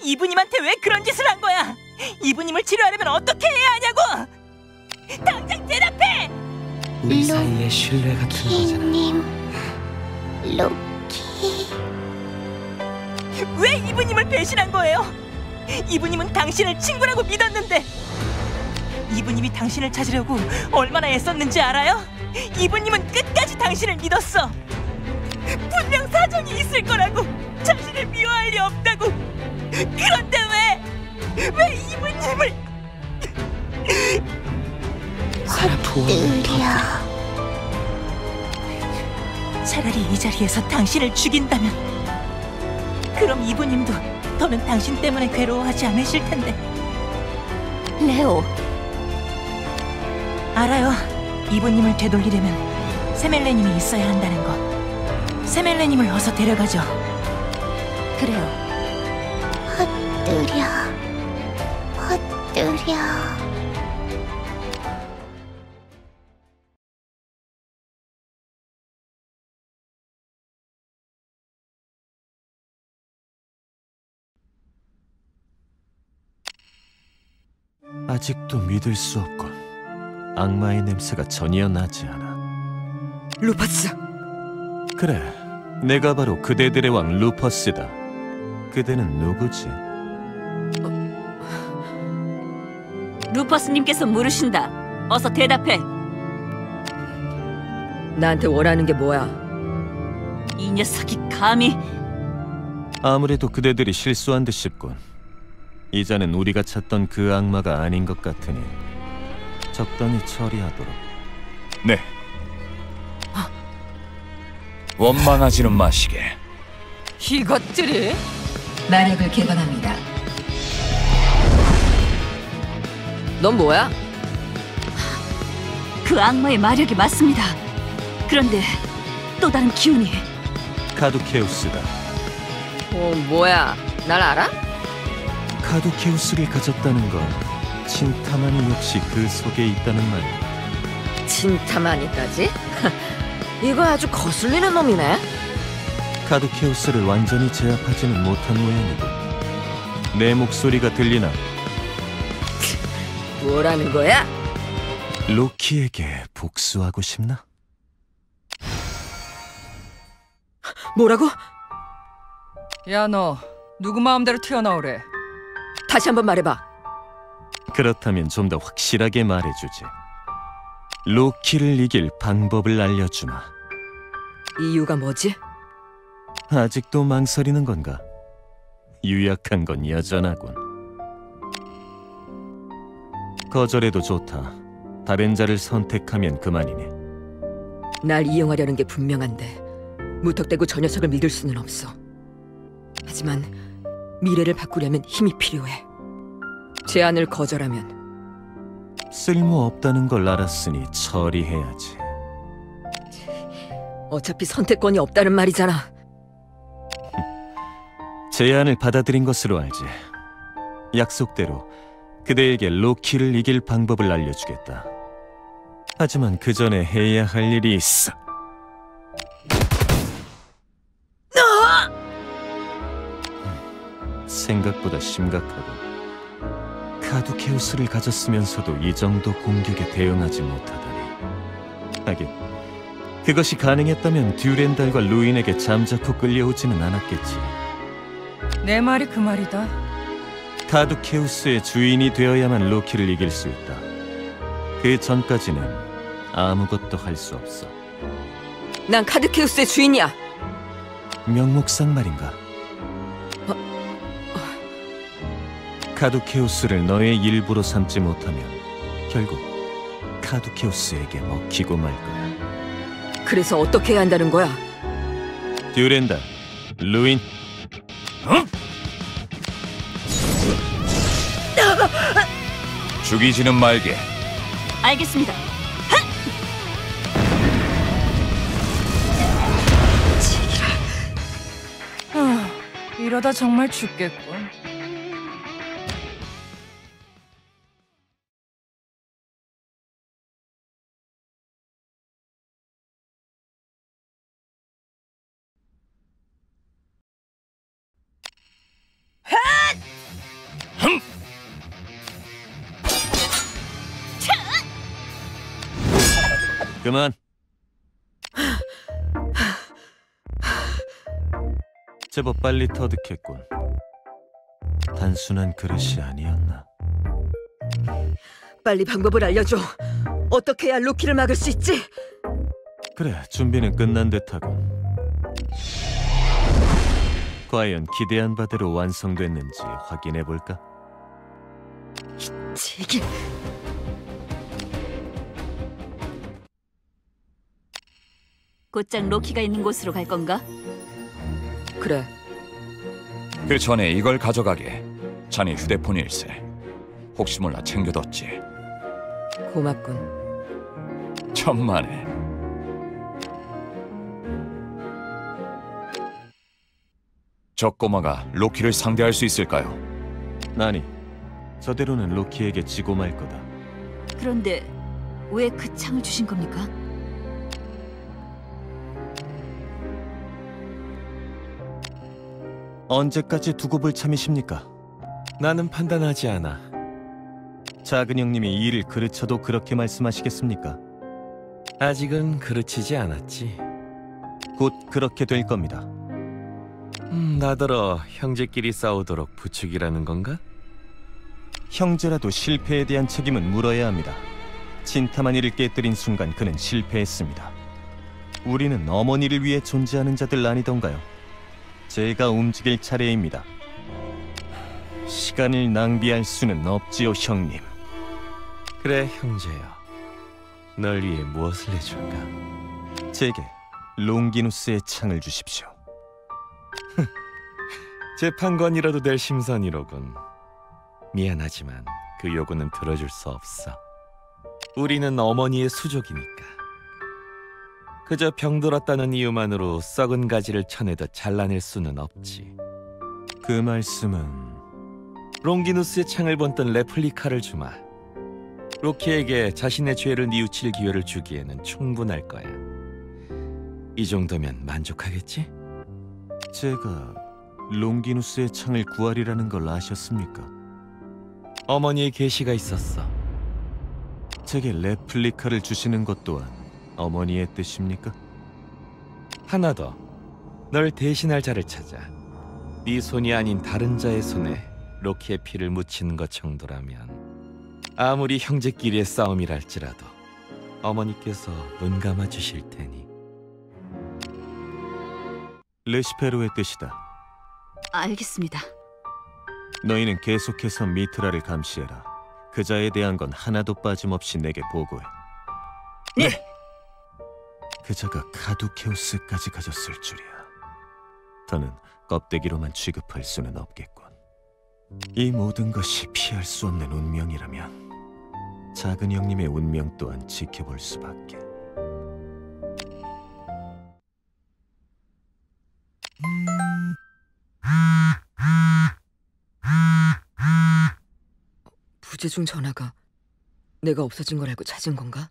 이브님한테 왜 그런 짓을 한 거야? 이브님을 치료하려면 어떻게 해야 하냐고! 당장 대답해! 우리 사이에 신뢰가 든 거잖아. 로키... 왜 이브님을 배신한 거예요? 이브님은 당신을 친구라고 믿었는데! 이브님이 당신을 찾으려고 얼마나 애썼는지 알아요? 이브님은 끝까지 당신을 믿었어. 분명 사정이 있을 거라고, 자신을 미워할 리 없다고. 그런데 왜 이브님을... 사라프웜을 터뜨려. 차라리 이 자리에서 당신을 죽인다면, 그럼 이브님도 더는 당신 때문에 괴로워하지 않으실 텐데. 레오. 알아요. 이브님을 되돌리려면 세멜레님이 있어야 한다는 것. 세멜레님을 어서 데려가죠. 그래요. 헛들여. 헛들여. 아직도 믿을 수 없군. 악마의 냄새가 전혀 나지 않아. 루퍼스! 그래, 내가 바로 그대들의 왕 루퍼스다. 그대는 누구지? 루퍼스님께서 물으신다. 어서 대답해. 나한테 원하는 게 뭐야? 이 녀석이 감히... 아무래도 그대들이 실수한 듯 싶군. 이자는 우리가 찾던 그 악마가 아닌 것 같으니 적당히 처리하도록. 네. 원망하지는 마시게. 이것들이 마력을 개방합니다. 넌 뭐야? 그 악마의 마력이 맞습니다. 그런데 또 다른 기운이. 카두케우스다. 뭐야? 날 알아? 카두케우스를 가졌다는 건 친타마니 역시 그 속에 있다는 말. 친타마니까지? 이거 아주 거슬리는 놈이네. 카두케우스를 완전히 제압하지는 못한 모양이고. 내 목소리가 들리나? 뭐라는 거야? 로키에게 복수하고 싶나? 뭐라고? 야, 너 누구 마음대로 튀어나오래. 다시 한번 말해봐. 그렇다면 좀 더 확실하게 말해주지. 로키를 이길 방법을 알려주마. 이유가 뭐지? 아직도 망설이는 건가? 유약한 건 여전하군. 거절해도 좋다. 다른 자를 선택하면 그만이네. 날 이용하려는 게 분명한데 무턱대고 저 녀석을 믿을 수는 없어. 하지만 미래를 바꾸려면 힘이 필요해. 제안을 거절하면 쓸모없다는 걸 알았으니 처리해야지. 어차피 선택권이 없다는 말이잖아. 제안을 받아들인 것으로 알지. 약속대로 그대에게 로키를 이길 방법을 알려주겠다. 하지만 그 전에 해야 할 일이 있어. 생각보다 심각하고, 카두케우스를 가졌으면서도 이 정도 공격에 대응하지 못하다니. 하긴 그것이 가능했다면 듀렌달과 루인에게 잠자코 끌려오지는 않았겠지. 내 말이 그 말이다. 카두케우스의 주인이 되어야만 로키를 이길 수 있다. 그 전까지는 아무것도 할 수 없어. 난 카두케우스의 주인이야. 명목상 말인가? 카두케우스를 너의 일부로 삼지 못하면 결국 카두케우스에게 먹히고 말 거야. 그래서 어떻게 해야 한다는 거야? 듀렌달, 루인. 어? 죽이지는 말게. 알겠습니다. 이러다 정말 죽겠군. 그만. 제법 빨리 터득했군. 단순한 그릇이 아니었나. 빨리 방법을 알려줘. 어떻게 해야 로키를 막을 수 있지? 그래, 준비는 끝난 듯하고. 과연 기대한 바대로 완성됐는지 확인해볼까? 제게... 곧장 로키가 있는 곳으로 갈 건가? 그래. 그 전에 이걸 가져가게. 자네 휴대폰 일세. 혹시 몰라 챙겨뒀지. 고맙군. 천만에. 저 꼬마가 로키를 상대할 수 있을까요? 아니, 저대로는 로키에게 지고 말 거다. 그런데 왜 그 창을 주신 겁니까? 언제까지 두고 볼 참이십니까? 나는 판단하지 않아. 작은 형님이 일을 그르쳐도 그렇게 말씀하시겠습니까? 아직은 그르치지 않았지. 곧 그렇게 될 겁니다. 나더러 형제끼리 싸우도록 부추기라는 건가? 형제라도 실패에 대한 책임은 물어야 합니다. 친타마니를 깨뜨린 순간 그는 실패했습니다. 우리는 어머니를 위해 존재하는 자들 아니던가요? 제가 움직일 차례입니다. 시간을 낭비할 수는 없지요, 형님. 그래, 형제야. 널 위해 무엇을 해줄까? 제게 롱기누스의 창을 주십시오. 재판관이라도 될 심산이로군. 미안하지만 그 요구는 들어줄 수 없어. 우리는 어머니의 수족이니까. 그저 병들었다는 이유만으로 썩은 가지를 쳐내도 잘라낼 수는 없지. 그 말씀은... 롱기누스의 창을 번던 레플리카를 주마. 로키에게 자신의 죄를 뉘우칠 기회를 주기에는 충분할 거야. 이 정도면 만족하겠지? 제가 롱기누스의 창을 구하리라는 걸 아셨습니까? 어머니의 계시가 있었어. 제게 레플리카를 주시는 것 또한 어머니의 뜻입니까? 하나 더. 널 대신할 자를 찾아. 네 손이 아닌 다른 자의 손에 로키의 피를 묻히는 것 정도라면 아무리 형제끼리의 싸움이랄지라도 어머니께서 눈 감아 주실 테니. 레시페로의 뜻이다. 알겠습니다. 너희는 계속해서 미트라를 감시해라. 그자에 대한 건 하나도 빠짐없이 내게 보고해. 네! 그자가 카두케우스까지 가졌을 줄이야. 더는 껍데기로만 취급할 수는 없겠군. 이 모든 것이 피할 수 없는 운명이라면 작은 형님의 운명 또한 지켜볼 수밖에. 어제 중 전화가 내가 없어진 걸 알고 찾은 건가?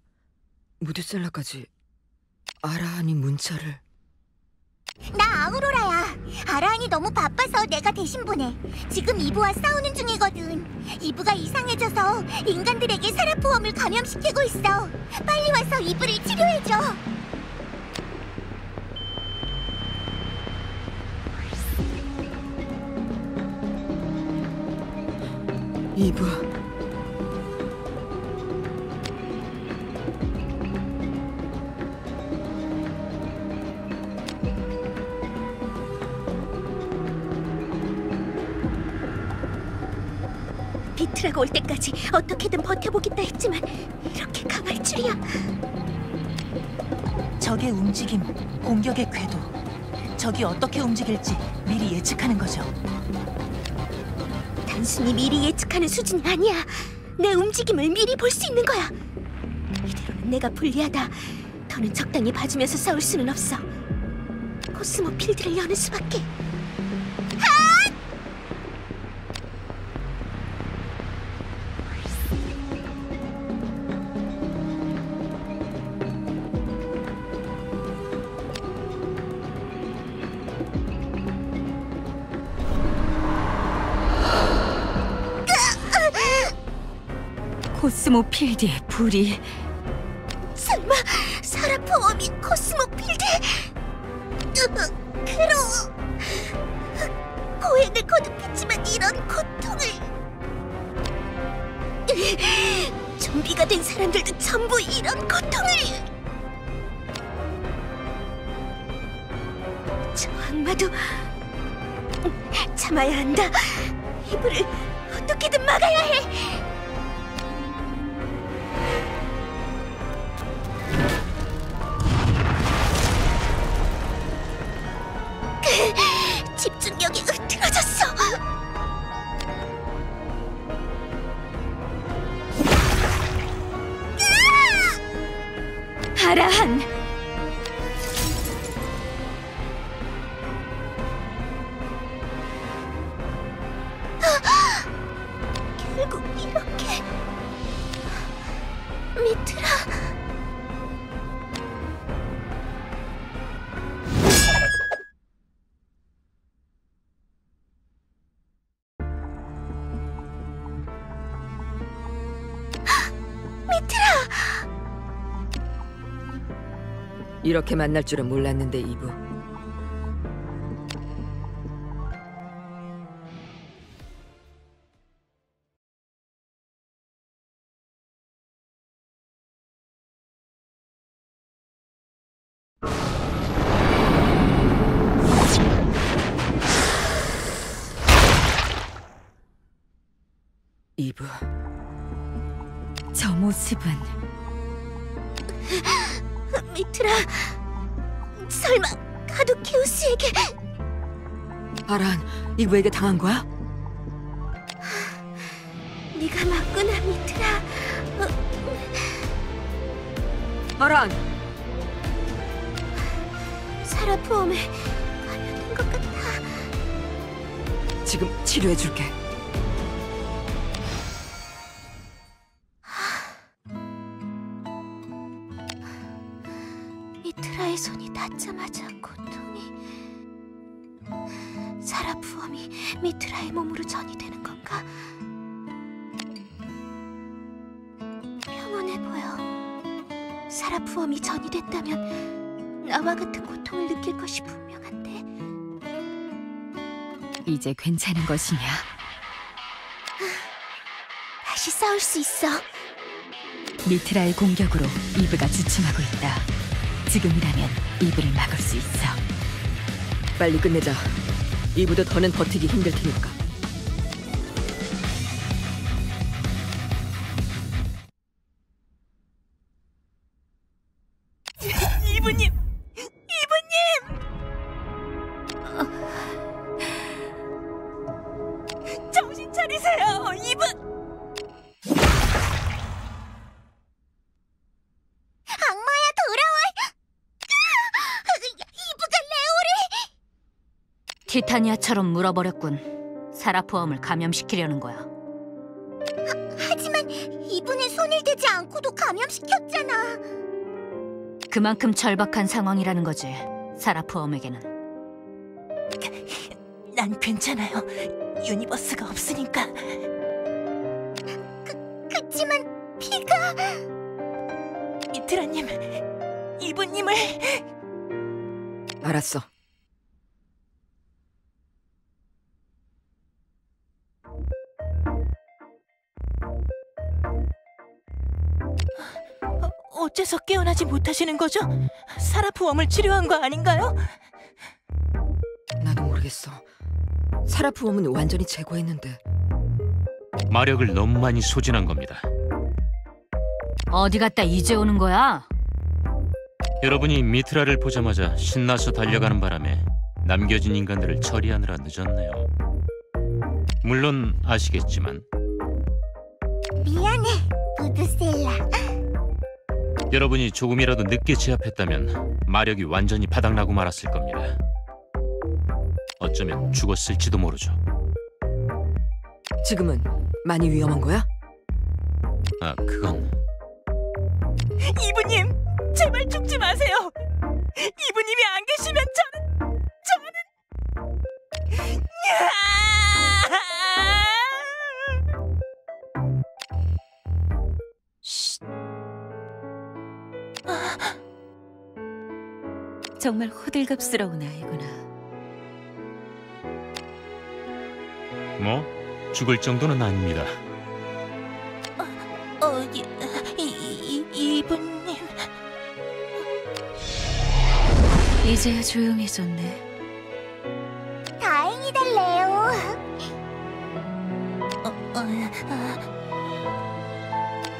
무드셀라까지 아라한이 문자를... 나 아우로라야. 아라한이 너무 바빠서 내가 대신 보내. 지금 이브와 싸우는 중이거든. 이브가 이상해져서 인간들에게 사라포염을 감염시키고 있어. 빨리 와서 이브를 치료해줘. 이브... 미트라가 올 때까지 어떻게든 버텨보겠다 했지만 이렇게 강할 줄이야. 적의 움직임, 공격의 궤도, 적이 어떻게 움직일지 미리 예측하는 거죠. 단순히 미리 예측하는 수준이 아니야. 내 움직임을 미리 볼 수 있는 거야. 이대로는 내가 불리하다. 더는 적당히 봐주면서 싸울 수는 없어. 코스모 필드를 여는 수밖에. 코스모 필드의 불이... 설마 사라포엄이 코스모 필드에... 괴로워... 고행을 거듭했지만 이런 고통을... 좀비가 된 사람들도 전부 이런 고통을... 저 악마도... 참아야 한다. 이불을 어떻게든 막아야 해. 집중력이 흐트러졌어. 아라한, 결국 이렇게... 미트라... 이렇게 만날 줄은 몰랐는데, 이브. 이브, 저 모습은... 미트라, 설마 카두케우스에게... 아란, 이브에게 당한 거야? 네가 맞구나, 미트라. 아란! 사라포엄에 감염된 것 같아. 지금 치료해줄게. 미트라의 손이 닿자마자 고통이... 사라포엄이 미트라의 몸으로 전이되는 건가? 평온해 보여. 사라포엄이 전이됐다면 나와 같은 고통을 느낄 것이 분명한데... 이제 괜찮은 것이냐? 다시 싸울 수 있어. 미트라의 공격으로 이브가 주춤하고 있다. 지금이라면 이브를 막을 수 있어. 빨리 끝내자. 이브도 더는 버티기 힘들 테니까. 이브님! 이브님! 정신 차리세요, 이브! 티타니아처럼 물어버렸군. 사라포엄을 감염시키려는 거야. 하지만... 하지만 이분은 손을 대지 않고도 감염시켰잖아. 그만큼 절박한 상황이라는 거지, 사라프엄에게는. 난 괜찮아요. 유니버스가 없으니까. 그치만 피가... 미트라님, 이브님을... 알았어. 어째서 깨어나지 못하시는 거죠? 사라프웜을 치료한 거 아닌가요? 나도 모르겠어. 사라프웜은 완전히 제거했는데 마력을 너무 많이 소진한 겁니다. 어디 갔다 이제 오는 거야? 여러분이 미트라를 보자마자 신나서 달려가는 바람에 남겨진 인간들을 처리하느라 늦었네요. 물론 아시겠지만. 미안해, 무드셀라. 여러분이 조금이라도 늦게 제압했다면 마력이 완전히 바닥나고 말았을 겁니다. 어쩌면 죽었을지도 모르죠. 지금은 많이 위험한 거야? 아, 그건... 이브님, 제발 죽지 마세요! 이브님이 안 계시면 저는... 정말 호들갑스러운 아이구나. 뭐? 죽을 정도는 아닙니다. 이분님... 이제야 조용해졌네. 다행이다, 레오.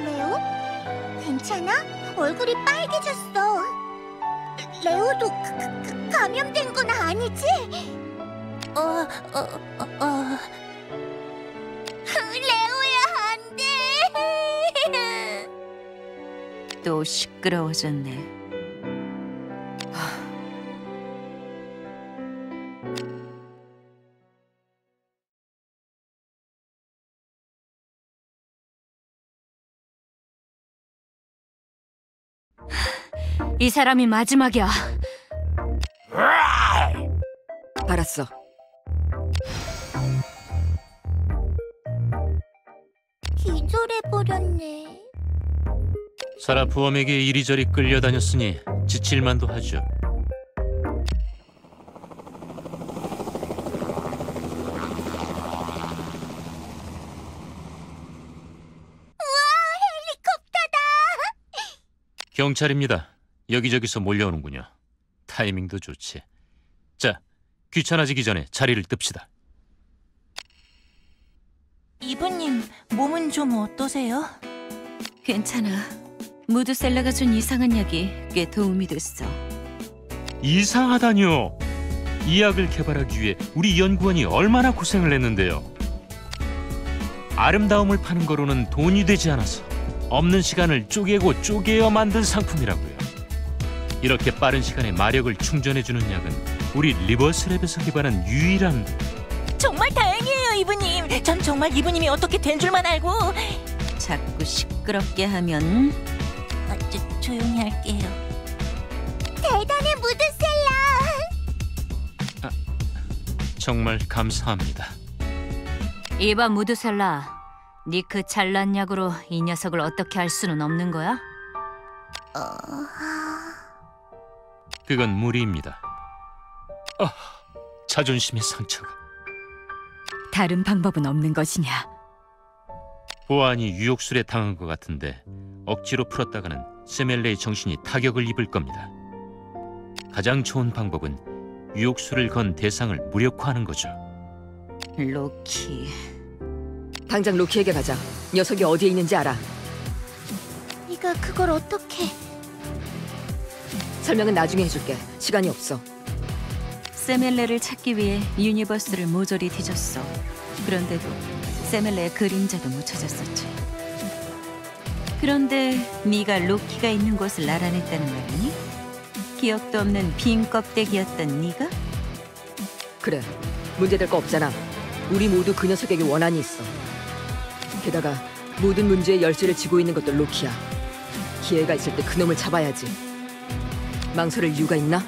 레오? 괜찮아? 얼굴이 빨개졌어. 레오도 감염된 건 아니지? 레오야, 안 돼! 또 시끄러워졌네. 이 사람이 마지막이야. 알았어. 기절해버렸네. 사라프엄에게 이리저리 끌려다녔으니 지칠만도 하죠. 우와, 헬리콥터다! 경찰입니다. 여기저기서 몰려오는군요. 타이밍도 좋지. 자, 귀찮아지기 전에 자리를 뜹시다. 이브님, 몸은 좀 어떠세요? 괜찮아. 무드셀라가 준 이상한 약이 꽤 도움이 됐어. 이상하다뇨? 이 약을 개발하기 위해 우리 연구원이 얼마나 고생을 했는데요. 아름다움을 파는 거로는 돈이 되지 않아서 없는 시간을 쪼개고 쪼개어 만든 상품이라고요. 이렇게 빠른 시간에 마력을 충전해주는 약은 우리 리버스랩에서 개발한 유일한... 정말 다행이에요, 이브님! 전 정말 이브님이 어떻게 된 줄만 알고... 자꾸 시끄럽게 하면... 조용히 할게요. 대단해, 무드셀라! 아, 정말 감사합니다. 이봐, 무드셀라. 네 그 잘난 약으로 이 녀석을 어떻게 할 수는 없는 거야? 그건 무리입니다. 아, 자존심의 상처가. 다른 방법은 없는 것이냐? 보안이 유혹술에 당한 것 같은데 억지로 풀었다가는 세멜레의 정신이 타격을 입을 겁니다. 가장 좋은 방법은 유혹술을 건 대상을 무력화하는 거죠. 로키... 당장 로키에게 가자. 녀석이 어디에 있는지 알아. 네가 그걸 어떻게... 설명은 나중에 해줄게. 시간이 없어. 세멜레를 찾기 위해 유니버스를 모조리 뒤졌어. 그런데도 세멜레의 그림자도 못 찾았었지. 그런데 네가 로키가 있는 곳을 알아냈다는 말이니? 기억도 없는 빈 껍데기였던 네가? 그래, 문제될 거 없잖아. 우리 모두 그 녀석에게 원한이 있어. 게다가 모든 문제의 열쇠를 쥐고 있는 것도 로키야. 기회가 있을 때 그놈을 잡아야지. 망설일 이유가 있나?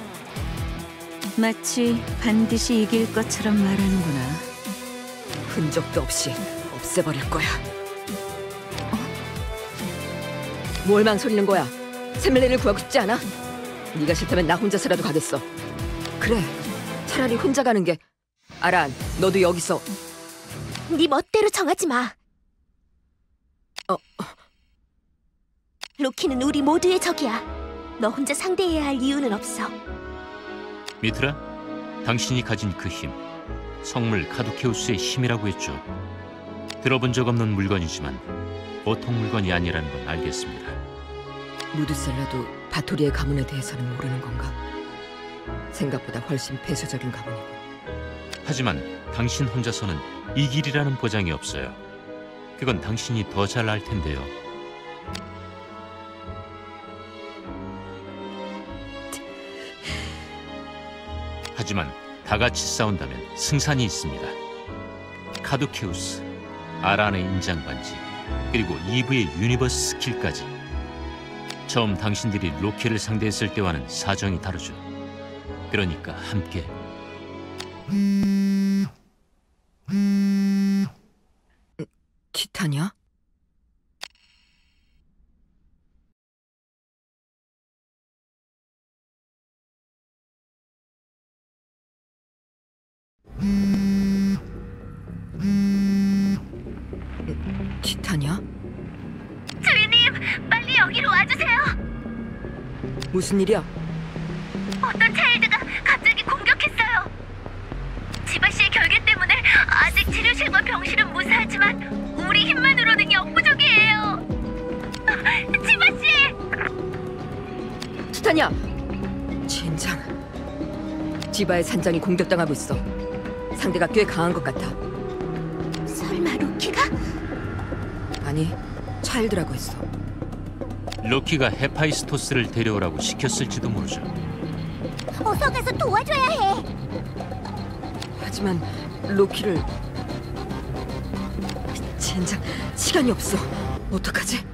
마치 반드시 이길 것처럼 말하는구나. 흔적도 없이 없애버릴 거야. 어? 뭘 망설이는 거야? 세멜레를 구하고 싶지 않아? 네가 싫다면 나 혼자서라도 가겠어. 그래, 차라리 혼자 가는 게. 아란, 너도 여기서. 네 멋대로 정하지 마. 로키는 우리 모두의 적이야. 너 혼자 상대해야 할 이유는 없어. 미트라, 당신이 가진 그 힘, 성물 카두케우스의 힘이라고 했죠. 들어본 적 없는 물건이지만 보통 물건이 아니라는 건 알겠습니다. 무드셀라도 바토리의 가문에 대해서는 모르는 건가? 생각보다 훨씬 폐쇄적인 가문이고. 하지만 당신 혼자서는 이 길이라는 보장이 없어요. 그건 당신이 더 잘 알 텐데요. 하지만 다같이 싸운다면 승산이 있습니다. 카두케우스, 아란의 인장반지, 그리고 이브의 유니버스 스킬까지. 처음 당신들이 로키를 상대했을 때와는 사정이 다르죠. 그러니까 함께. 티타니아? 티타니아? 주인님, 빨리 여기로 와주세요. 무슨 일이야? 어떤 차일드가 갑자기 공격했어요. 지바 씨의 결계 때문에 아직 치료실과 병실은 무사하지만 우리 힘만으로는 역부족이에요. 지바 씨! 티타니아! 젠장, 지바의 산장이 공격당하고 있어. 상대가 꽤 강한 것 같아. 설마 로키가? 아니, 차일드라고 했어. 로키가 헤파이스토스를 데려오라고 시켰을지도 모르죠. 어서 가서 도와줘야 해. 하지만 로키를... 젠장, 시간이 없어. 어떡하지?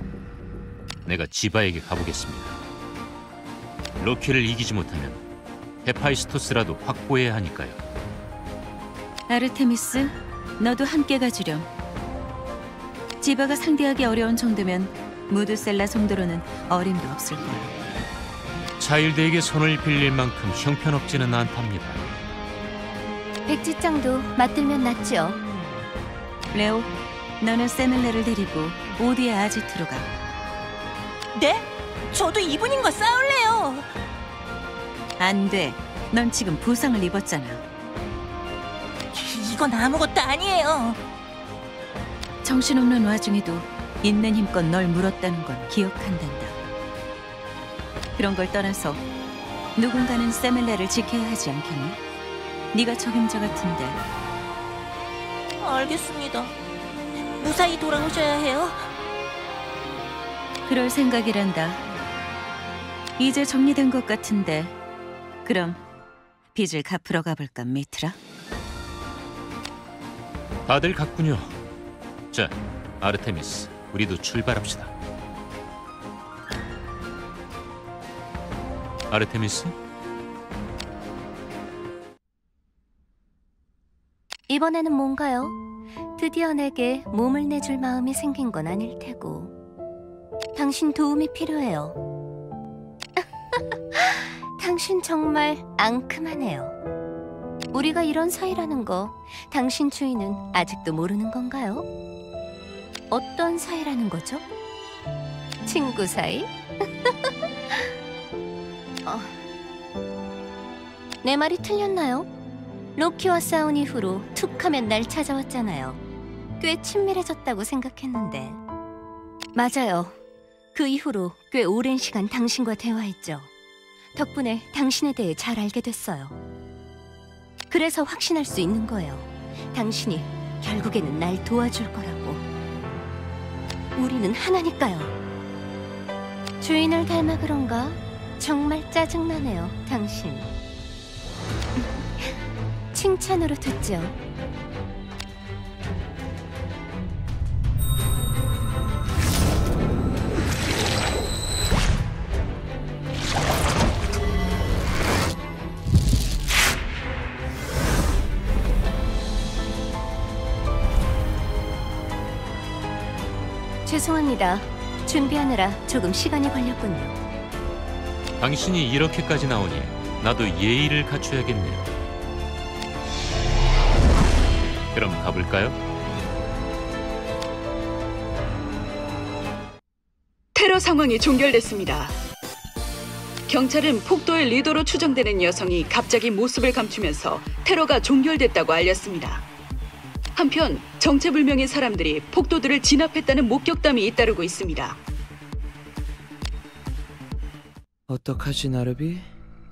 내가 지바에게 가보겠습니다. 로키를 이기지 못하면 헤파이스토스라도 확보해야 하니까요. 아르테미스, 너도 함께 가주렴. 지바가 상대하기 어려운 정도면 무드셀라 정도로는 어림도 없을 거야. 차일드에게 손을 빌릴 만큼 형편없지는 않답니다. 백지장도 맞들면 낫죠. 레오, 너는 세멜레를 데리고 오디의 아지트로 가. 네? 저도 이분인과 싸울래요. 안 돼. 넌 지금 부상을 입었잖아. 이건 아무것도 아니에요. 정신없는 와중에도 있는 힘껏 널 물었다는 건 기억한단다. 그런 걸 떠나서 누군가는 세멜레를 지켜야 하지 않겠니? 네가 적임자 같은데. 알겠습니다. 무사히 돌아오셔야 해요. 그럴 생각이란다. 이제 정리된 것 같은데. 그럼 빚을 갚으러 가볼까, 미트라? 다들 갔군요. 자, 아르테미스, 우리도 출발합시다. 아르테미스? 이번에는 뭔가요? 드디어 내게 몸을 내줄 마음이 생긴 건 아닐 테고. 당신 도움이 필요해요. 당신 정말 앙큼하네요. 우리가 이런 사이라는 거 당신 주인은 아직도 모르는 건가요? 어떤 사이라는 거죠? 친구 사이? 내 말이 틀렸나요? 로키와 싸운 이후로 툭하면 날 찾아왔잖아요. 꽤 친밀해졌다고 생각했는데. 맞아요. 그 이후로 꽤 오랜 시간 당신과 대화했죠. 덕분에 당신에 대해 잘 알게 됐어요. 그래서 확신할 수 있는 거예요. 당신이 결국에는 날 도와줄 거라고. 우리는 하나니까요. 주인을 닮아 그런가? 정말 짜증나네요, 당신. 칭찬으로 듣죠. 죄송합니다. 준비하느라 조금 시간이 걸렸군요. 당신이 이렇게까지 나오니 나도 예의를 갖춰야겠네요. 그럼 가볼까요? 테러 상황이 종결됐습니다. 경찰은 폭도의 리더로 추정되는 여성이 갑자기 모습을 감추면서 테러가 종결됐다고 알렸습니다. 한편 정체불명의 사람들이 폭도들을 진압했다는 목격담이 잇따르고 있습니다. 어떡하지 나르비?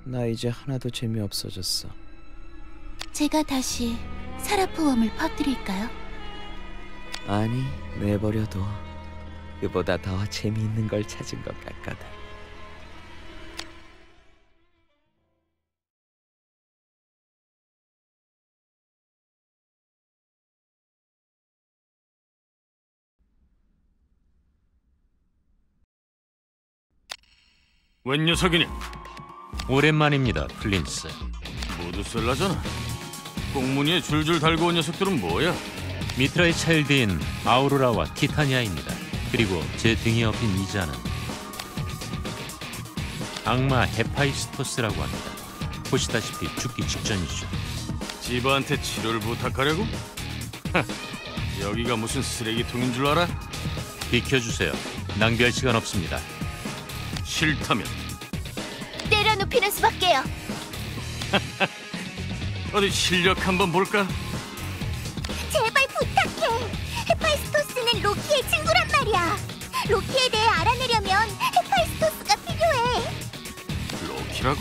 나 이제 하나도 재미없어졌어. 제가 다시 사라포험을 퍼뜨릴까요? 아니, 내버려둬. 그보다 더 재미있는 걸 찾은 것 같거든. 웬 녀석이냐? 오랜만입니다, 플린스. 무드셀라잖아. 꽁무니에 줄줄 달고 온 녀석들은 뭐야? 미트라의 차일드인 아우로라와 티타니아입니다. 그리고 제 등에 업힌 이자는 악마 헤파이스토스라고 합니다. 보시다시피 죽기 직전이죠. 지바한테 치료를 부탁하려고? 여기가 무슨 쓰레기통인 줄 알아? 비켜주세요. 낭비할 시간 없습니다. 싫다면 때려눕히는 수밖에요. 어디 실력 한번 볼까? 제발 부탁해. 헤파이스토스는 로키의 친구란 말이야. 로키에 대해 알아내려면 헤파이스토스가 필요해. 로키라고?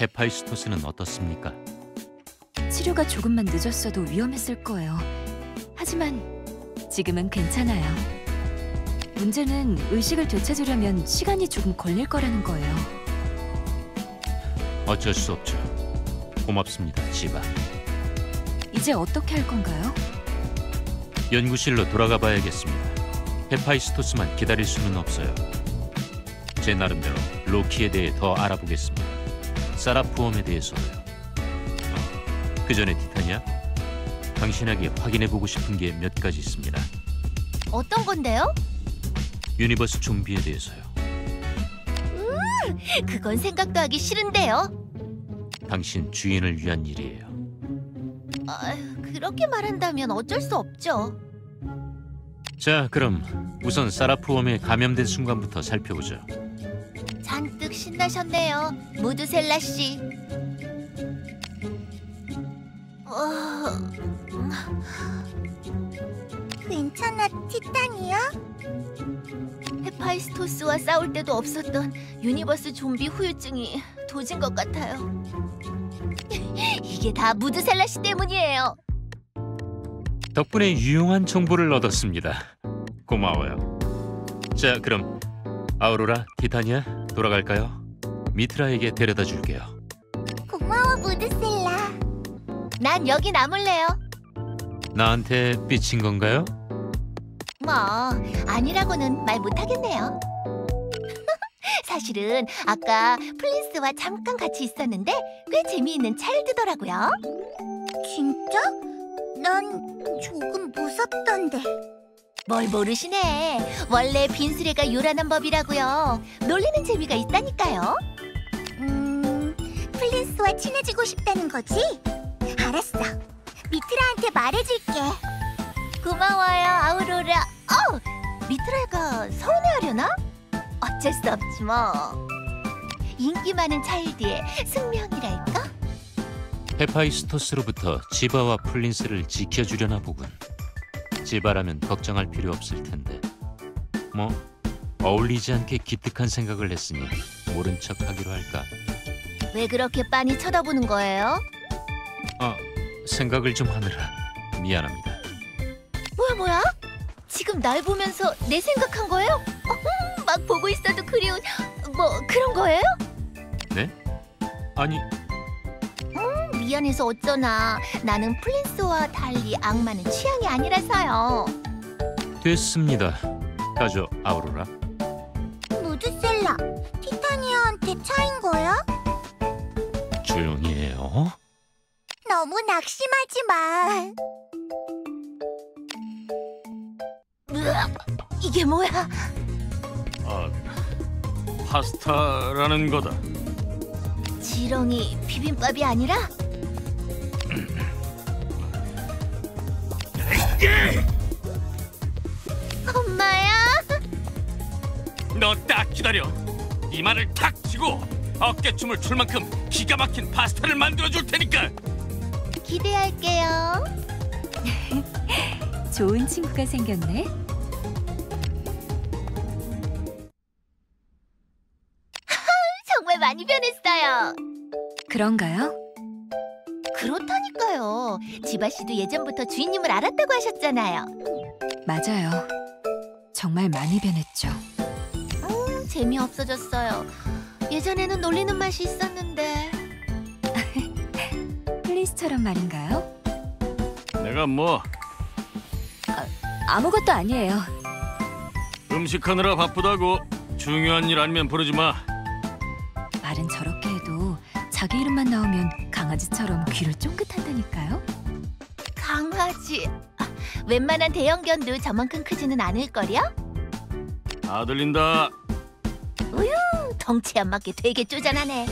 헤파이스토스는 어떻습니까? 치료가 조금만 늦었어도 위험했을 거예요. 하지만 지금은 괜찮아요. 문제는 의식을 되찾으려면 시간이 조금 걸릴 거라는 거예요. 어쩔 수 없죠. 고맙습니다, 지바. 이제 어떻게 할 건가요? 연구실로 돌아가 봐야겠습니다. 헤파이스토스만 기다릴 수는 없어요. 제 나름대로 로키에 대해 더 알아보겠습니다. 사라프움에 대해서도요. 그 전에 티타니아? 당신에게 확인해보고 싶은 게 몇 가지 있습니다. 어떤 건데요? 유니버스 좀비에 대해서요. 그건 생각도 하기 싫은데요. 당신 주인을 위한 일이에요. 아휴, 그렇게 말한다면 어쩔 수 없죠. 자, 그럼 우선 사라프웜에 감염된 순간부터 살펴보죠. 잔뜩 신나셨네요, 무드셀라 씨. 괜찮아, 티타니아? 헤파이스토스와 싸울 때도 없었던 유니버스 좀비 후유증이 도진 것 같아요. 이게 다 무드셀라 씨 때문이에요. 덕분에 유용한 정보를 얻었습니다. 고마워요. 자, 그럼 아우로라, 티타니아 돌아갈까요? 미트라에게 데려다 줄게요. 고마워, 무드셀라. 난 여기 남을래요. 나한테 삐친 건가요? 뭐, 아니라고는 말 못하겠네요. 사실은 아까 플린스와 잠깐 같이 있었는데 꽤 재미있는 차일드더라고요. 진짜? 난 조금 무섭던데. 뭘 모르시네. 원래 빈수레가 요란한 법이라고요. 놀리는 재미가 있다니까요. 플린스와 친해지고 싶다는 거지? 알았어. 미트라한테 말해줄게. 고마워요, 아우로라. 미트라가 서운해하려나? 어쩔 수 없지 뭐. 인기 많은 차일드의 숙명이랄까? 헤파이스토스로부터 지바와 플린스를 지켜주려나 보군. 지바라면 걱정할 필요 없을 텐데. 뭐, 어울리지 않게 기특한 생각을 했으니 모른 척하기로 할까? 왜 그렇게 빤히 쳐다보는 거예요? 생각을 좀 하느라 미안합니다. 뭐야? 지금 날 보면서 내 생각한 거예요? 막 보고 있어도 그리운 뭐 그런 거예요? 네? 아니... 미안해서 어쩌나. 나는 플린스와 달리 악마는 취향이 아니라서요. 됐습니다. 가죠, 아우로라. 무드셀라, 티타니아한테 차인 거야? 조용히 해요. 너무 낙심하지 마. 이게 뭐야? 아, 파스타라는 거다. 지렁이 비빔밥이 아니라? 엄마야? 너 딱 기다려. 이마를 탁 치고 어깨춤을 출 만큼 기가 막힌 파스타를 만들어줄 테니까. 기대할게요. 좋은 친구가 생겼네. 정말 많이 변했어요. 그런가요? 그렇다니까요. 지바 씨도 예전부터 주인님을 알았다고 하셨잖아요. 맞아요. 정말 많이 변했죠. 재미없어졌어요. 예전에는 놀리는 맛이 있었는데. 플린스처럼 말인가요? 내가 뭐... 아무것도 아니에요. 음식하느라 바쁘다고. 중요한 일 아니면 부르지 마. 말은 저렇게 해도 자기 이름만 나오면 강아지처럼 귀를 쫑긋한다니까요. 강아지... 웬만한 대형견도 저만큼 크지는 않을걸요? 다 들린다. 우유, 덩치 안 맞게 되게 쪼잔하네.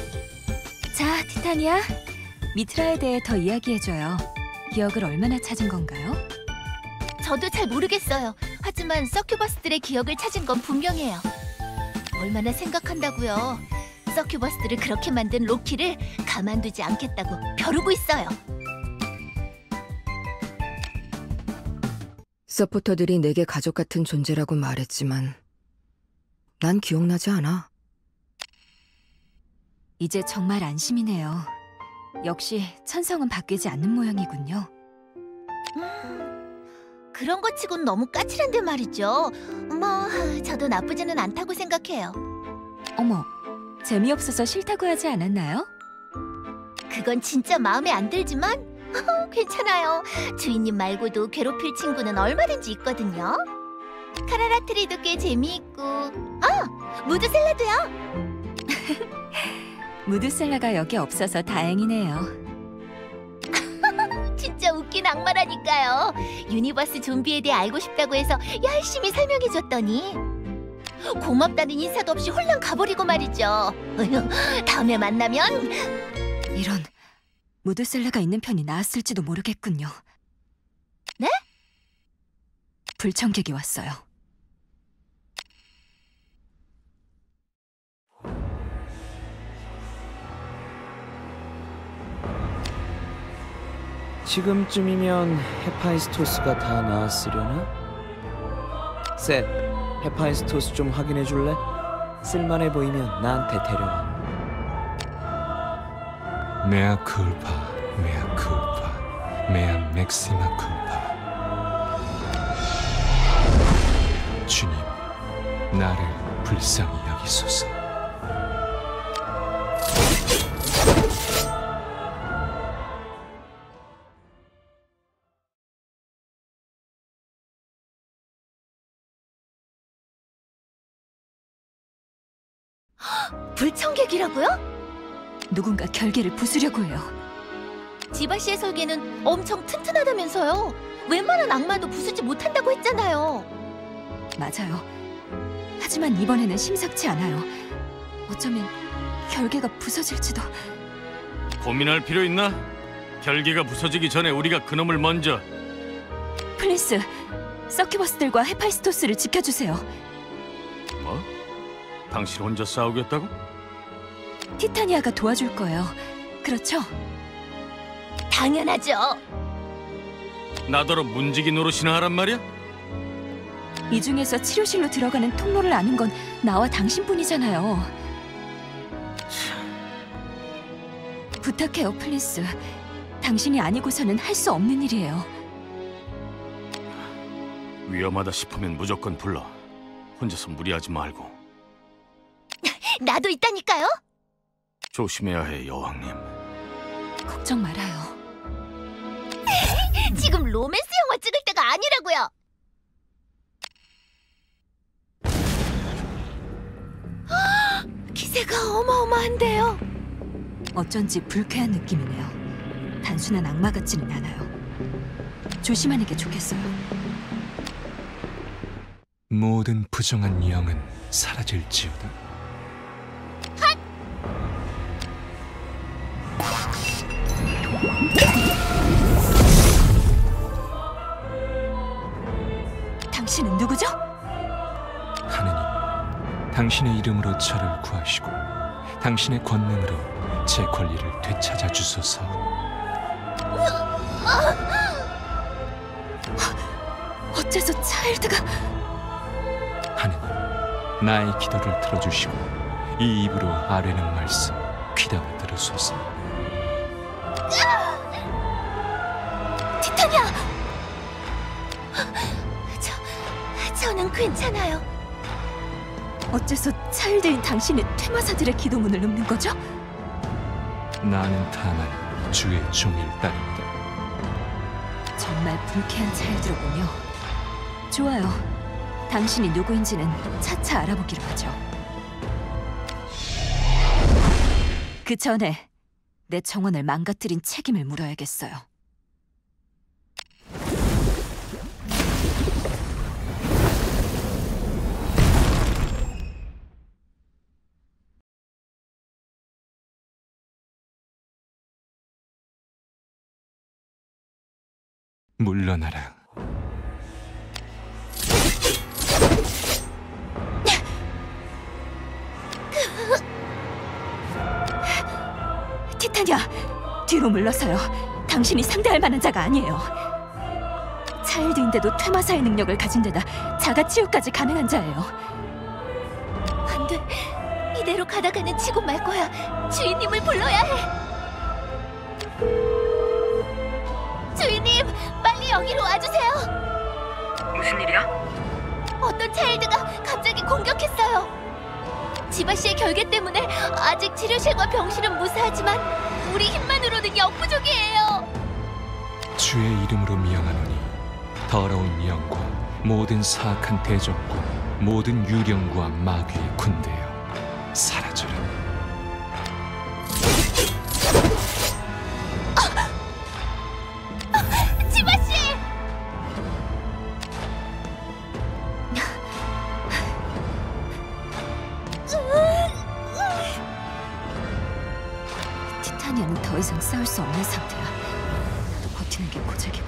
자, 티타니아, 미트라에 대해 더 이야기해줘요. 기억을 얼마나 찾은 건가요? 저도 잘 모르겠어요. 하지만 서큐버스들의 기억을 찾은 건 분명해요. 얼마나 생각한다고요. 서큐버스들을 그렇게 만든 로키를 가만두지 않겠다고 벼르고 있어요. 서포터들이 내게 가족 같은 존재라고 말했지만 난 기억나지 않아. 이제 정말 안심이네요. 역시 천성은 바뀌지 않는 모양이군요. 그런 것 치곤 너무 까칠한데 말이죠. 뭐 저도 나쁘지는 않다고 생각해요. 어머, 재미없어서 싫다고 하지 않았나요? 그건 진짜 마음에 안 들지만 괜찮아요. 주인님 말고도 괴롭힐 친구는 얼마든지 있거든요. 카라라트리도 꽤 재미있고, 무드셀라도요. 무드셀라가 여기 없어서 다행이네요. 진짜 웃긴 악마라니까요. 유니버스 좀비에 대해 알고 싶다고 해서 열심히 설명해줬더니 고맙다는 인사도 없이 홀랑 가버리고 말이죠. 다음에 만나면... 이런, 무드셀라가 있는 편이 나았을지도 모르겠군요. 네? 불청객이 왔어요. 지금쯤이면 헤파이스토스가 다 나았으려나? 셋, 헤파이스토스 좀 확인해 줄래? 쓸만해 보이면 나한테 데려와. 메아 쿨파, 메아 쿨파, 메아 맥시마 쿨파. 주님, 나를 불쌍히 여기소서. 불청객이라고요? 누군가 결계를 부수려고 해요. 지바 씨의 설계는 엄청 튼튼하다면서요. 웬만한 악마도 부수지 못한다고 했잖아요. 맞아요. 하지만 이번에는 심상치 않아요. 어쩌면 결계가 부서질지도. 고민할 필요 있나? 결계가 부서지기 전에 우리가 그놈을 먼저... 플린스, 서큐버스들과 헤파이스토스를 지켜주세요. 뭐? 당신 혼자 싸우겠다고? 티타니아가 도와줄 거예요. 그렇죠? 당연하죠. 나더러 문지기 노릇이나 하란 말이야? 이 중에서 치료실로 들어가는 통로를 아는 건 나와 당신뿐이잖아요. 부탁해요, 플린스. 당신이 아니고서는 할 수 없는 일이에요. 위험하다 싶으면 무조건 불러. 혼자서 무리하지 말고. 나도 있다니까요? 조심해야 해, 여왕님. 걱정 말아요. 지금 로맨스 영화 찍을 때가 아니라고요! 기세가 어마어마한데요. 어쩐지 불쾌한 느낌이네요. 단순한 악마 같지는 않아요. 조심하는 게 좋겠어요. 모든 부정한 영은 사라질지어다. 핫! 당신은 누구죠? 하느님, 당신의 이름으로 저를 구하시고 당신의 권능으로 제 권리를 되찾아 주소서. 어째서 차일드가... 하느님, 나의 기도를 들어주시고 이 입으로 아뢰는 말씀 귀담아 들으소서. 티타니아! 저는 괜찮아요. 어째서 차일드인 당신이 테마사들의 기도문을 읊는 거죠? 나는 다만 주의 종일 따릅니다. 정말 불쾌한 차일드로군요. 좋아요. 당신이 누구인지는 차차 알아보기로 하죠. 그 전에 내 정원을 망가뜨린 책임을 물어야겠어요. 물러나라. 티타니아, 뒤로 물러서요. 당신이 상대할 만한 자가 아니에요. 차일드인데도 퇴마사의 능력을 가진 데다 자가치유까지 가능한 자예요. 안 돼, 이대로 가다가는 치고 말 거야. 주인님을 불러야 해. 주인님, 빨리 여기로 와주세요. 무슨 일이야? 어떤 차일드가 갑자기 공격했어요. 지바 씨의 결계 때문에 아직 치료실과 병실은 무사하지만 우리 힘만으로는 역부족이에요. 주의 이름으로 미양하노니 더러운 영과 모든 사악한 대적과 모든 유령과 마귀의 군대여 사라져라. 지바 씨! 더 이상 싸울 수 없는 상태야. 나도 버티는 게 고작이고.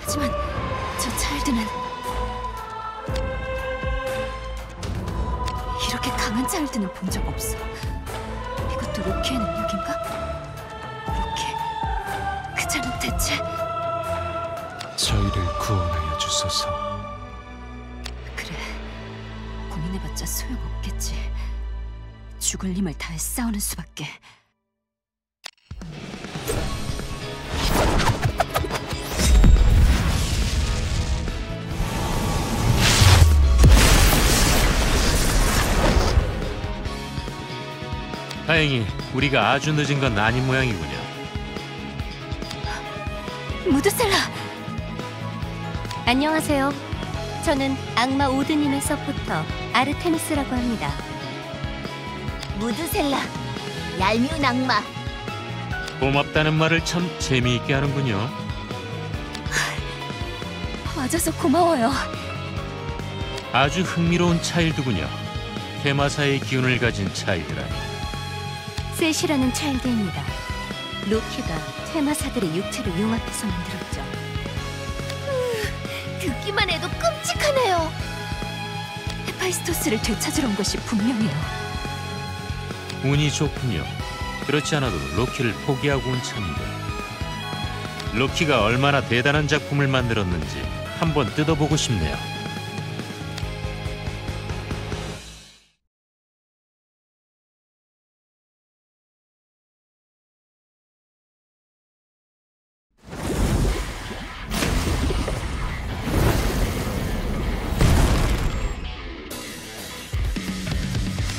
하지만 저 차일드는 이렇게 강한 차일드는 본 적 없어. 이것도 로키의 능력인가? 로키, 그 자는 대체... 저희를 구원하여 주소서. 그래, 고민해봤자 소용없겠지. 죽을 힘을 다해 싸우는 수밖에. 다행히 우리가 아주 늦은 건 아닌 모양이군요. 무드셀라! 안녕하세요. 저는 악마 오드님의 서포터 아르테미스라고 합니다. 무드셀라, 얄미운 악마. 고맙다는 말을 참 재미있게 하는군요. 와줘서 고마워요. 아주 흥미로운 차일드군요. 테마사의 기운을 가진 차일드라. 셋이라는 차일드입니다. 로키가 테마사들의 육체를 융합해서 만들었죠. 듣기만 해도 끔찍하네요. 헤파이스토스를 되찾으러 온 것이 분명해요. 운이 좋군요. 그렇지 않아도 로키를 포기하고 온 참인데. 로키가 얼마나 대단한 작품을 만들었는지 한번 뜯어보고 싶네요.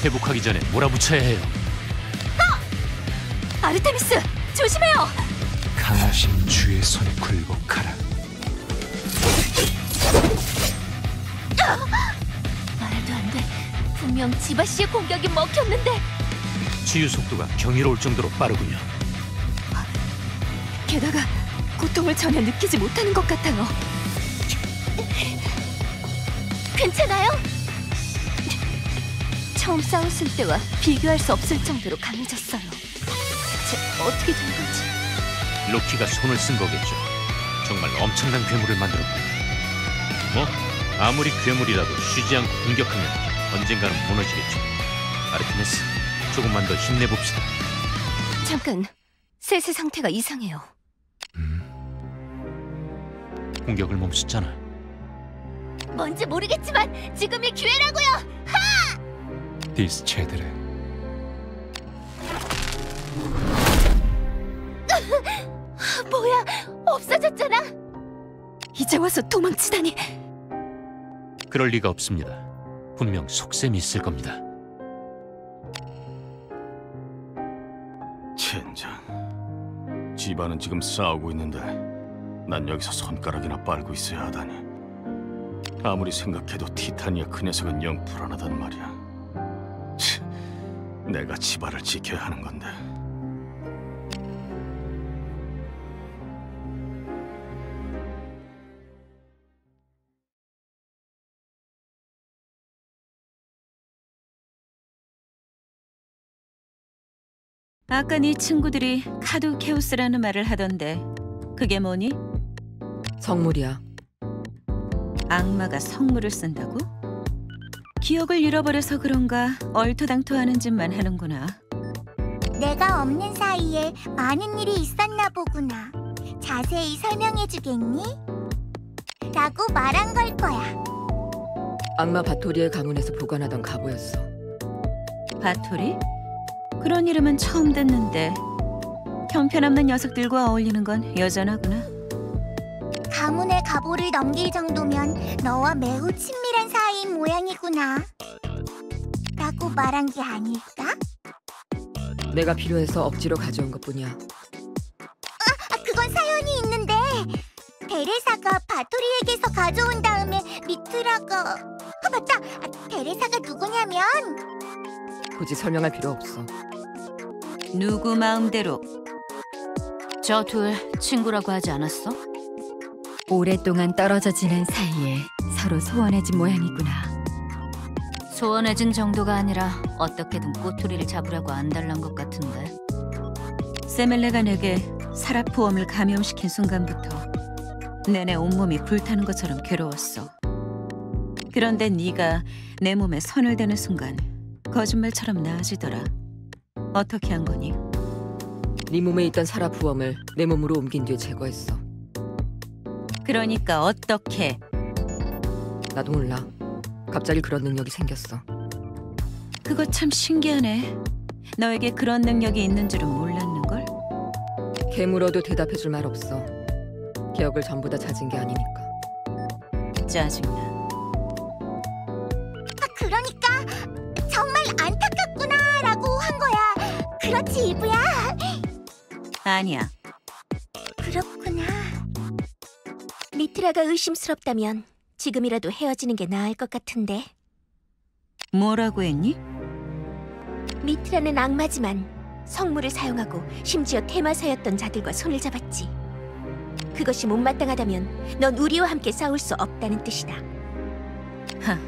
회복하기 전에 몰아붙여야 해요. 아! 아르테미스, 조심해요. 강하신 주의 손에 굴복하라. 말도 안 돼. 분명 지바 씨의 공격이 먹혔는데. 치유 속도가 경이로울 정도로 빠르군요. 게다가 고통을 전혀 느끼지 못하는 것 같아요. 괜찮아요? 처음 싸웠을 때와 비교할 수 없을 정도로 강해졌어요. 대체 어떻게 된 거지? 로키가 손을 쓴 거겠죠. 정말 엄청난 괴물을 만들었군. 뭐? 아무리 괴물이라도 쉬지 않고 공격하면 언젠가는 무너지겠죠. 아르테미스, 조금만 더 힘내봅시다. 잠깐, 셋의 상태가 이상해요. 공격을 멈췄잖아. 뭔지 모르겠지만 지금이 기회라고요! 하! 디스체드레. 뭐야, 없어졌잖아. 이제 와서 도망치다니. 그럴 리가 없습니다. 분명 속셈이 있을 겁니다. 젠장, 지바는 지금 싸우고 있는데 난 여기서 손가락이나 빨고 있어야 하다니. 아무리 생각해도 티타니아 그 녀석은 영 불안하단 말이야. 치, 내가 지바를 지켜야 하는 건데. 아까 네 친구들이 카두케우스라는 말을 하던데 그게 뭐니? 성물이야. 악마가 성물을 쓴다고? 기억을 잃어버려서 그런가 얼토당토하는 짓만 하는구나. 내가 없는 사이에 많은 일이 있었나 보구나. 자세히 설명해주겠니? 라고 말한 걸 거야. 악마 바토리의 가문에서 보관하던 갑오였어. 바토리? 그런 이름은 처음 듣는데 형편없는 녀석들과 어울리는 건 여전하구나. 가문의 갑오를 넘길 정도면 너와 매우 친밀한 사이인 모양이구나. 라고 말한 게 아닐까? 내가 필요해서 억지로 가져온 것뿐이야. 그건 사연이 있는데, 데레사가 바토리에게서 가져온 다음에 미트라가... 맞다! 데레사가 누구냐면... 굳이 설명할 필요 없어. 누구 마음대로. 저 둘 친구라고 하지 않았어? 오랫동안 떨어져 지낸 사이에 서로 소원해진 모양이구나. 소원해진 정도가 아니라 어떻게든 꼬투리를 잡으려고 안달난 것 같은데. 세멜레가 내게 사라포염을 감염시킨 순간부터 내내 온몸이 불타는 것처럼 괴로웠어. 그런데 네가 내 몸에 손을 대는 순간 거짓말처럼 나아지더라. 어떻게 한 거니? 네 몸에 있던 사라 부엄을 내 몸으로 옮긴 뒤에 제거했어. 그러니까 어떻게? 나도 몰라. 갑자기 그런 능력이 생겼어. 그거 참 신기하네. 너에게 그런 능력이 있는 줄은 몰랐는걸? 걔 물어도 대답해줄 말 없어. 기억을 전부 다 찾은 게 아니니까. 짜증나. 그러니까 정말 안타깝구나 라고 한 거야. 그렇지, 이브야? 아니야. 그렇구나. 미트라가 의심스럽다면 지금이라도 헤어지는 게 나을 것 같은데. 뭐라고 했니? 미트라는 악마지만 성물을 사용하고 심지어 테마사였던 자들과 손을 잡았지. 그것이 못마땅하다면 넌 우리와 함께 싸울 수 없다는 뜻이다. 하,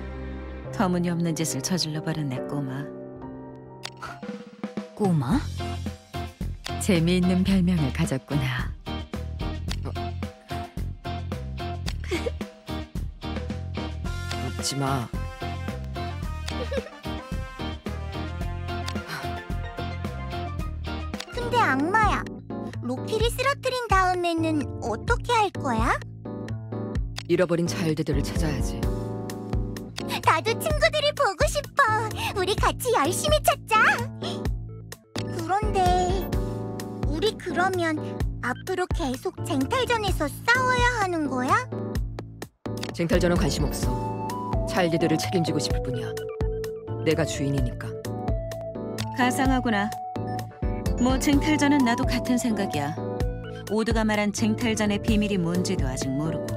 터무니없는 짓을 저질러버렸네, 꼬마. 꼬마? 재미있는 별명을 가졌구나. 웃지마. 근데 악마야, 로키를 쓰러뜨린 다음에는 어떻게 할 거야? 잃어버린 자일드들을 찾아야지. 나도 친구들이 보고 싶어. 우리 같이 열심히 찾자. 그런데 우리 그러면 앞으로 계속 쟁탈전에서 싸워야 하는 거야? 쟁탈전은 관심 없어. 자일드들을 책임지고 싶을 뿐이야. 내가 주인이니까. 가상하구나. 뭐 쟁탈전은 나도 같은 생각이야. 오드가 말한 쟁탈전의 비밀이 뭔지도 아직 모르고.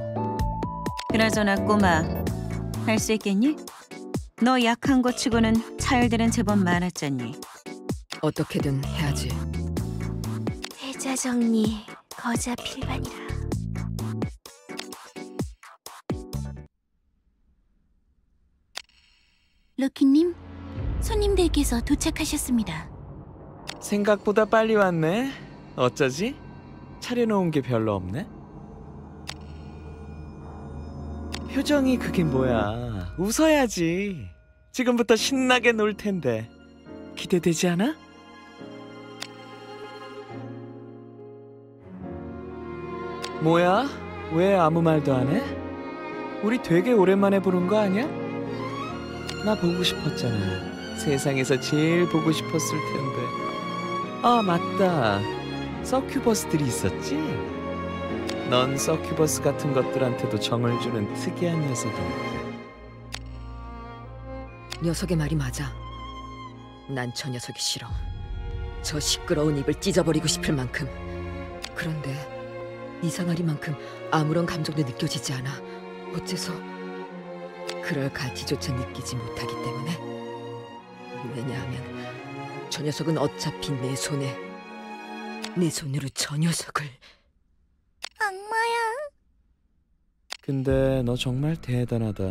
그나저나 꼬마, 할 수 있겠니? 너 약한 거 치고는 차일들은 제법 많았잖니. 어떻게든 해야지. 회자 정리 거자 필반이라. 로키님, 손님들께서 도착하셨습니다. 생각보다 빨리 왔네. 어쩌지? 차려놓은 게 별로 없네. 표정이 그게 뭐야. 웃어야지. 지금부터 신나게 놀 텐데. 기대되지 않아? 뭐야? 왜 아무 말도 안 해? 우리 되게 오랜만에 보는 거 아니야? 나 보고 싶었잖아. 세상에서 제일 보고 싶었을 텐데. 아, 맞다. 서큐버스들이 있었지? 넌 서큐버스 같은 것들한테도 정을 주는 특이한 녀석이니까. 녀석의 말이 맞아. 난 저 녀석이 싫어. 저 시끄러운 입을 찢어버리고 싶을 만큼. 그런데 이상하리만큼 아무런 감정도 느껴지지 않아. 어째서? 그럴 가치조차 느끼지 못하기 때문에. 왜냐하면 저 녀석은 어차피 내 손에, 내 손으로 저 녀석을. 악마야. 근데 너 정말 대단하다.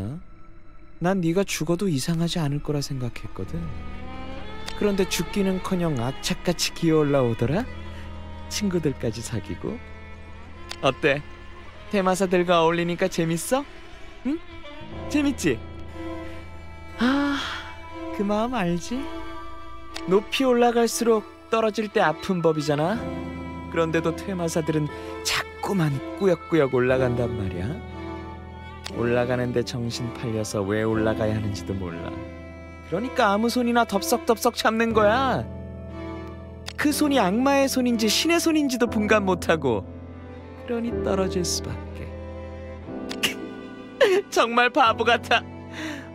난 네가 죽어도 이상하지 않을 거라 생각했거든. 그런데 죽기는커녕 악착같이 기어올라오더라. 친구들까지 사귀고. 어때? 테마사들과 어울리니까 재밌어? 응? 재밌지? 아, 그 마음 알지? 높이 올라갈수록 떨어질 때 아픈 법이잖아. 그런데도 테마사들은 자꾸만 꾸역꾸역 올라간단 말이야. 올라가는데 정신 팔려서 왜 올라가야 하는지도 몰라. 그러니까 아무 손이나 덥석덥석 잡는 거야. 그 손이 악마의 손인지 신의 손인지도 분간 못하고. 그러니 떨어질 수밖에. 정말 바보 같아.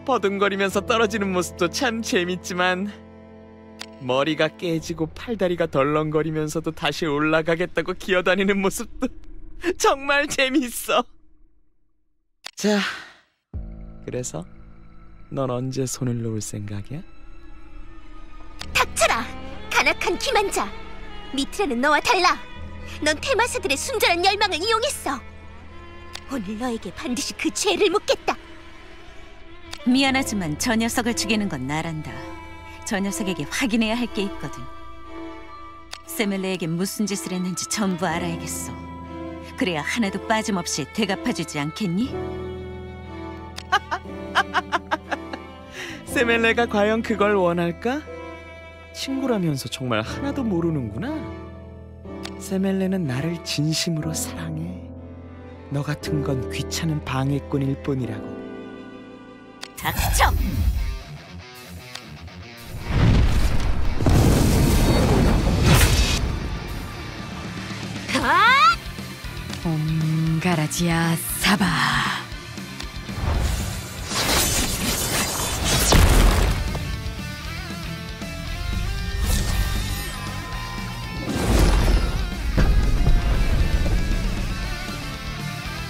버둥거리면서 떨어지는 모습도 참 재밌지만 머리가 깨지고 팔다리가 덜렁거리면서도 다시 올라가겠다고 기어다니는 모습도 정말 재밌어. 자, 그래서 넌 언제 손을 놓을 생각이야? 닥쳐라! 간악한 기만자! 미트라는 너와 달라! 넌 테마사들의 순전한 열망을 이용했어! 오늘 너에게 반드시 그 죄를 묻겠다! 미안하지만 저 녀석을 죽이는 건 나란다. 저 녀석에게 확인해야 할 게 있거든. 세멜레에게 무슨 짓을 했는지 전부 알아야겠어. 그래야 하나도 빠짐없이 대갚아주지 않겠니? 세멜레가 과연 그걸 원할까? 친구라면서 정말 하나도 모르는구나. 세멜레는 나를 진심으로 사랑해. 너 같은 건 귀찮은 방해꾼일 뿐이라고. 닥쳐! 옴가라지아 사바.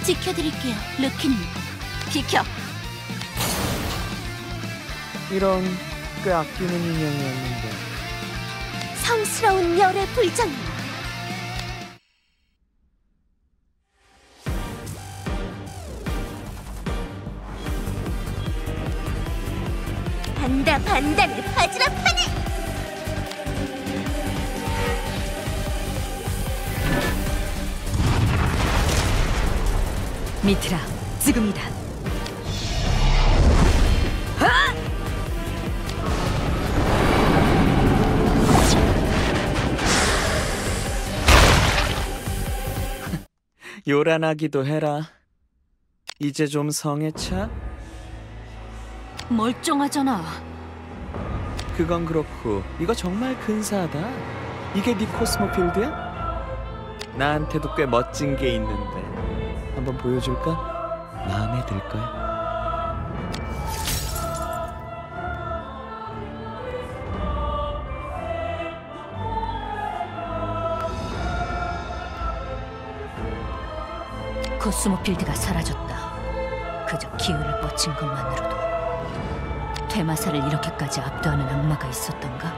지켜드릴게요, 루키님. 비켜! 이런, 꽤 아끼는 인형이었는데. 성스러운 열의 불장이야. 반다 반다를 바지락하니! 미트라, 지금이다. 아! 요란하기도 해라. 이제 좀 성에 차? 멀쩡하잖아. 그건 그렇고 이거 정말 근사하다. 이게 네 코스모필드야? 나한테도 꽤 멋진 게 있는데. 한번 보여줄까? 마음에 들 거야. 코스모필드가 사라졌다. 그저 기운을 뻗친 것만으로도. 퇴마사를 이렇게까지 압도하는 악마가 있었던가?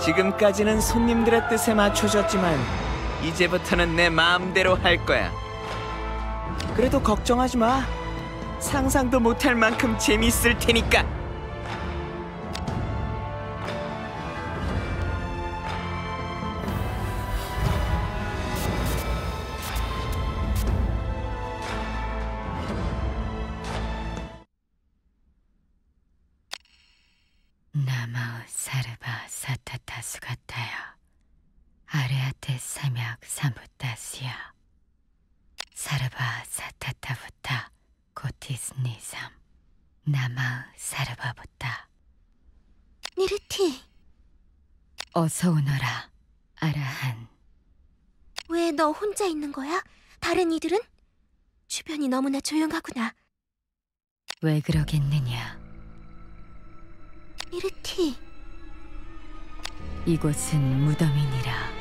지금까지는 손님들의 뜻에 맞춰졌지만 이제부터는 내 마음대로 할 거야. 그래도 걱정하지 마. 상상도 못할 만큼 재미있을 테니까. 나마우 사르바 사타타수 같아요. 아레아테 사막 삼부타시아 사르바 사타타부타 고티스니삼 나마우 사르바부타. 니르티, 어서 오너라 아라한. 왜 너 혼자 있는 거야? 다른 이들은? 주변이 너무나 조용하구나. 왜 그러겠느냐. 니르티, 이곳은 무덤이니라.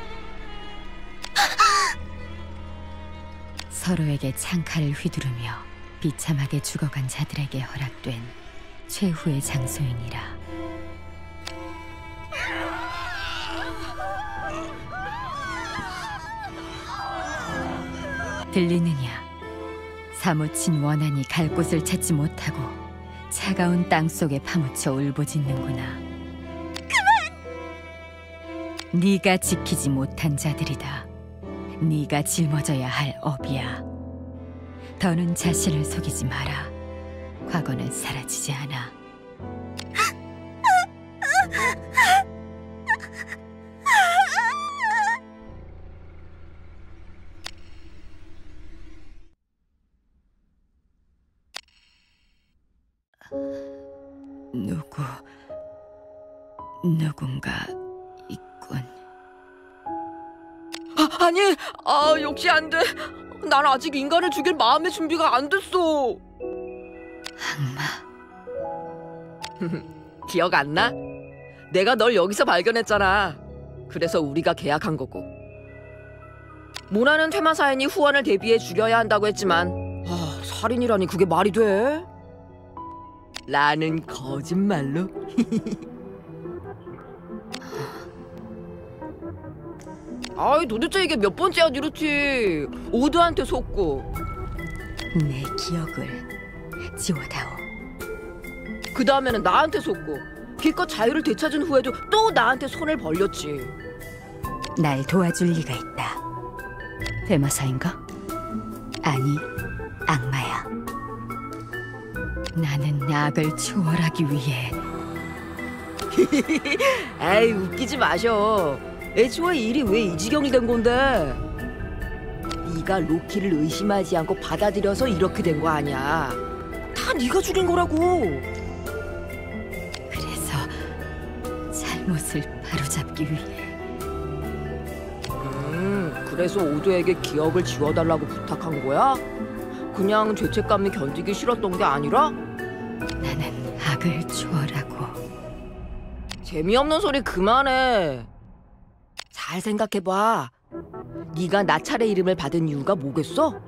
서로에게 창칼을 휘두르며 비참하게 죽어간 자들에게 허락된 최후의 장소이니라. 들리느냐? 사무친 원한이 갈 곳을 찾지 못하고 차가운 땅 속에 파묻혀 울부짖는구나. 그만! 네가 지키지 못한 자들이다. 네가 짊어져야 할 업이야. 더는 자신을 속이지 마라. 과거는 사라지지 않아. 누군가 있군. 아니, 역시 안 돼. 난 아직 인간을 죽일 마음의 준비가 안 됐어. 악마. 기억 안 나? 내가 널 여기서 발견했잖아. 그래서 우리가 계약한 거고. 모나는 테마사인이 후원을 대비해 죽여야 한다고 했지만 살인이라니 그게 말이 돼? 라는 거짓말로. 아이, 도대체 이게 몇 번째야, 니르티. 오드한테 속고. 내 기억을 지워다오. 그 다음에는 나한테 속고. 기껏 자유를 되찾은 후에도 또 나한테 손을 벌렸지. 날 도와줄 리가 있다. 테마사인가? 아니, 악마야. 나는 악을 초월하기 위해. 에이, 웃기지 마셔. 애초에 일이 왜 이 지경이 된 건데? 네가 로키를 의심하지 않고 받아들여서 이렇게 된 거 아니야. 다 네가 죽인 거라고. 그래서 잘못을 바로잡기 위해. 그래서 오도에게 기억을 지워달라고 부탁한 거야? 그냥 죄책감이 견디기 싫었던 게 아니라? 나는 악을 추월하고. 재미없는 소리 그만해. 잘 생각해봐. 네가 나찰의 이름을 받은 이유가 뭐겠어?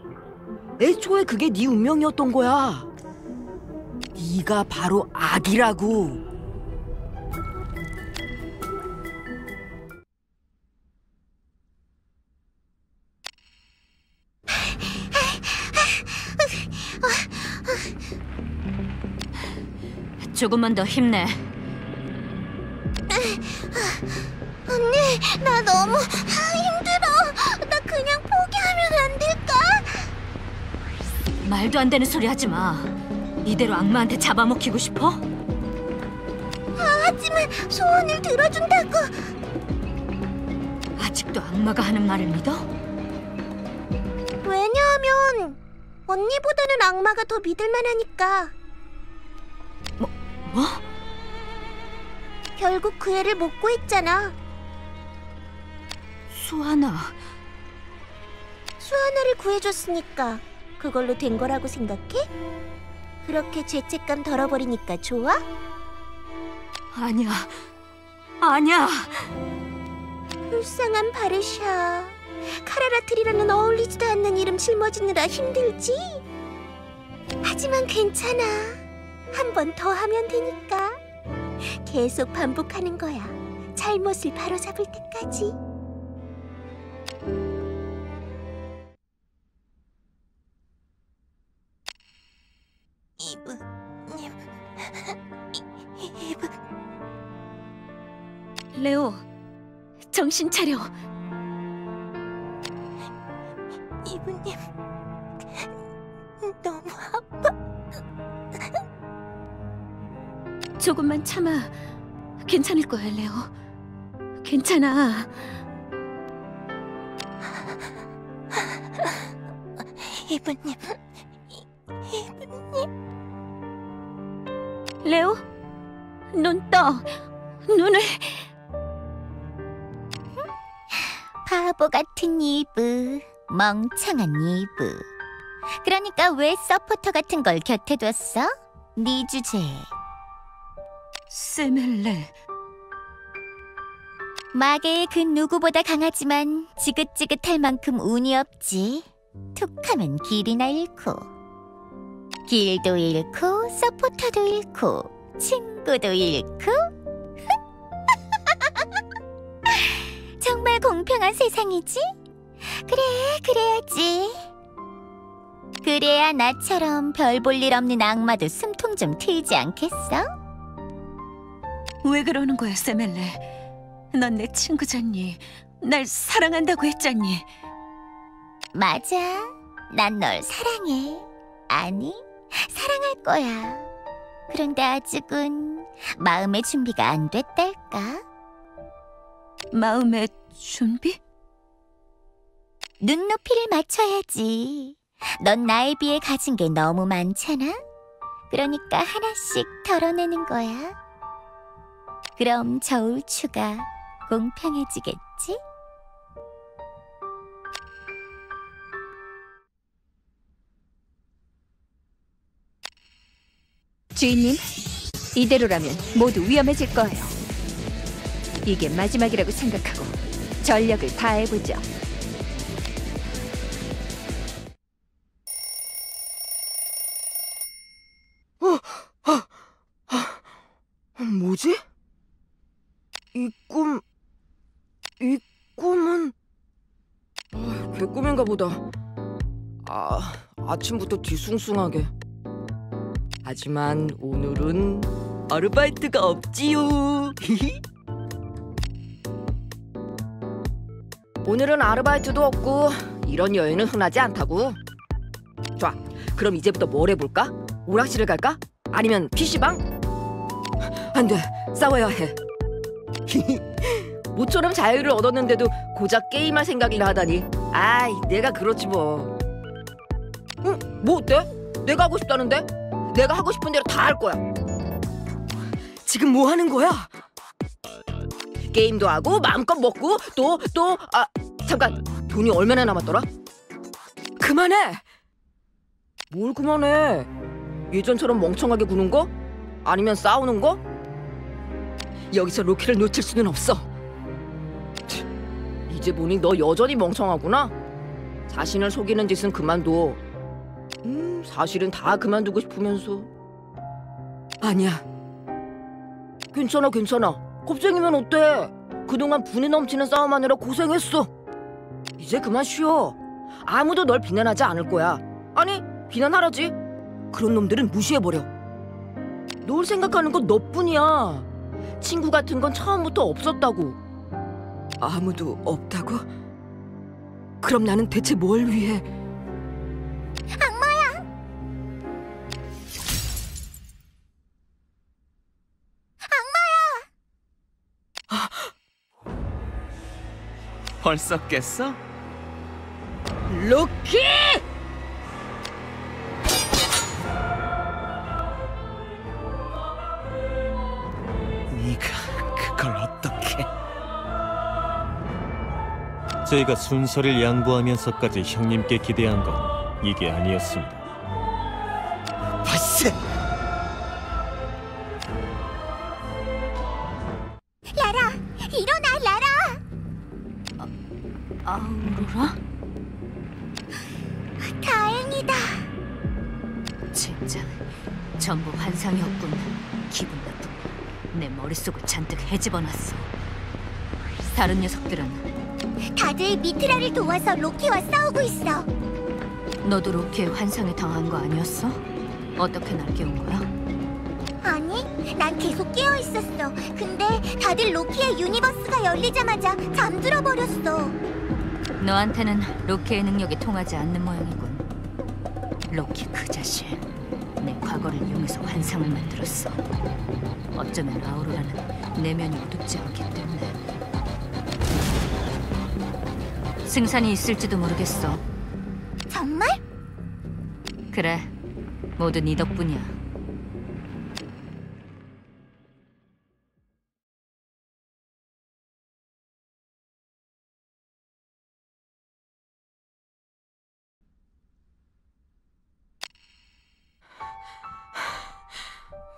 애초에 그게 네 운명이었던 거야. 네가 바로 악이라고. 조금만 더 힘내. 언니, 나 너무 힘들어. 나 그냥 포기하면 안 될까? 말도 안 되는 소리 하지 마. 이대로 악마한테 잡아먹히고 싶어? 하지만 소원을 들어준다고. 아직도 악마가 하는 말을 믿어? 왜냐하면 언니보다는 악마가 더 믿을만하니까. 뭐? 결국 그 애를 못 구했잖아. 수아나를 구해줬으니까 그걸로 된 거라고 생각해? 그렇게 죄책감 덜어버리니까 좋아? 아니야. 불쌍한 바르샤. 카라라트리라는 어울리지도 않는 이름 짊어지느라 힘들지? 하지만 괜찮아. 한 번 더 하면 되니까. 계속 반복하는 거야. 잘못을 바로잡을 때까지. 레오, 정신 차려. 이브님, 너무 아파. 조금만 참아. 괜찮을 거야, 레오. 괜찮아. 이브님, 이브님. 레오, 눈 떠. 눈을. 바보 같은 이브, 멍청한 이브. 그러니까 왜 서포터 같은 걸 곁에 뒀어? 네 주제. 세멜레. 마계의 그 누구보다 강하지만 지긋지긋할 만큼 운이 없지. 툭하면 길이나 잃고, 길도 잃고, 서포터도 잃고, 친구도 잃고. 정말 공평한 세상이지? 그래, 그래야지. 그래야 나처럼 별 볼 일 없는 악마도 숨통 좀 트이지 않겠어? 왜 그러는 거야, 세멜레? 넌 내 친구잖니. 날 사랑한다고 했잖니. 맞아, 난 널 사랑해. 아니, 사랑할 거야. 그런데 아직은 마음의 준비가 안 됐달까? 마음의 준비? 눈높이를 맞춰야지. 넌 나에 비해 가진 게 너무 많잖아. 그러니까 하나씩 덜어내는 거야. 그럼 저울추가 공평해지겠지? 주인님, 이대로라면 모두 위험해질 거예요. 이게 마지막이라고 생각하고 전력을 다해보죠. 뭐지? 이 꿈은... 내 꿈인가 보다. 아침부터 뒤숭숭하게. 하지만 오늘은 아르바이트가 없지요. 오늘은 아르바이트도 없고 이런 여행은 흔하지 않다고. 좋아, 그럼 이제부터 뭘 해볼까? 오락실을 갈까? 아니면 PC방? 안 돼, 싸워야 해. 모처럼 자유를 얻었는데도 고작 게임할 생각이나 하다니. 아이, 내가 그렇지 뭐. 응? 뭐 어때? 내가 하고 싶다는데? 내가 하고 싶은 대로 다 할 거야. 지금 뭐 하는 거야? 게임도 하고 마음껏 먹고 잠깐, 돈이 얼마나 남았더라? 그만해! 뭘 그만해? 예전처럼 멍청하게 구는 거? 아니면 싸우는 거? 여기서 로키를 놓칠 수는 없어. 이제 보니 너 여전히 멍청하구나. 자신을 속이는 짓은 그만둬. 사실은 다 그만두고 싶으면서. 아니야. 괜찮아, 괜찮아. 겁쟁이면 어때? 그동안 분이 넘치는 싸움하느라 고생했어. 이제 그만 쉬어. 아무도 널 비난하지 않을 거야. 아니, 비난하라지. 그런 놈들은 무시해버려. 널 생각하는 건 너뿐이야. 친구 같은 건 처음부터 없었다고. 아무도 없다고? 그럼 나는 대체 뭘 위해? 벌써 깼어? 로키! 네가 그걸 어떻게... 저희가 순서를 양보하면서까지 형님께 기대한 건 이게 아니었습니다. 발세! 아우로라? 다행이다. 젠장, 전부 환상이었군. 기분 나쁘군. 내 머릿속을 잔뜩 헤집어놨어. 다른 녀석들은? 다들 미트라를 도와서 로키와 싸우고 있어. 너도 로키의 환상에 당한 거 아니었어? 어떻게 날 깨운 거야? 아니, 난 계속 깨어있었어. 근데 다들 로키의 유니버스가 열리자마자 잠들어 버렸어. 너한테는 로키의 능력이 통하지 않는 모양이군. 로키 그 자식, 내 과거를 이용해서 환상을 만들었어. 어쩌면 아우로라는 내면이 어둡지 않기 때문에 승산이 있을지도 모르겠어. 정말? 그래, 모두 네 덕분이야.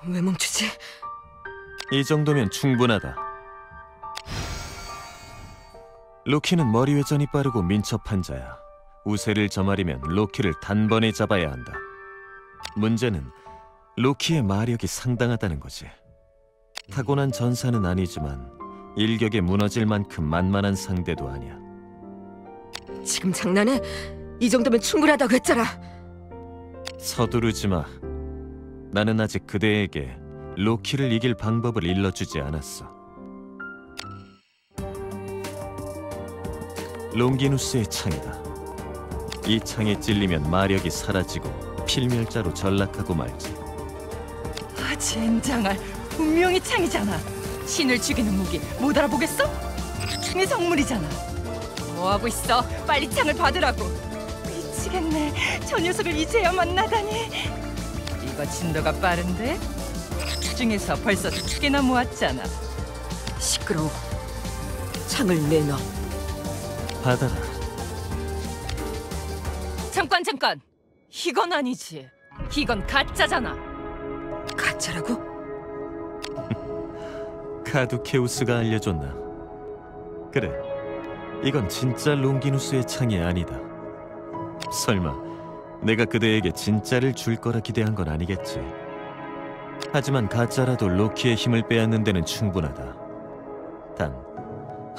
왜 멈추지? 이 정도면 충분하다. 로키는 머리 회전이 빠르고 민첩한 자야. 우세를 저마리면 로키를 단번에 잡아야 한다. 문제는 로키의 마력이 상당하다는 거지. 타고난 전사는 아니지만 일격에 무너질 만큼 만만한 상대도 아니야. 지금 장난해? 이 정도면 충분하다고 했잖아. 서두르지 마. 나는 아직 그대에게 로키를 이길 방법을 일러주지 않았어. 롱기누스의 창이다. 이 창에 찔리면 마력이 사라지고 필멸자로 전락하고 말지. 아, 젠장할. 분명히 창이잖아. 신을 죽이는 무기 못 알아보겠어? 창의 성물이잖아. 뭐하고 있어? 빨리 창을 받으라고. 미치겠네. 저 녀석을 이제야 만나다니. 진도가 빠른데? 그중에서 벌써 두 개나 모았잖아. 시끄러워. 창을 내놔. 받아라. 잠깐. 이건 아니지. 이건 가짜잖아. 가짜라고? 카두케우스가 알려줬나? 그래, 이건 진짜 롱기누스의 창이 아니다. 설마 내가 그대에게 진짜를 줄 거라 기대한 건 아니겠지. 하지만 가짜라도 로키의 힘을 빼앗는 데는 충분하다. 단,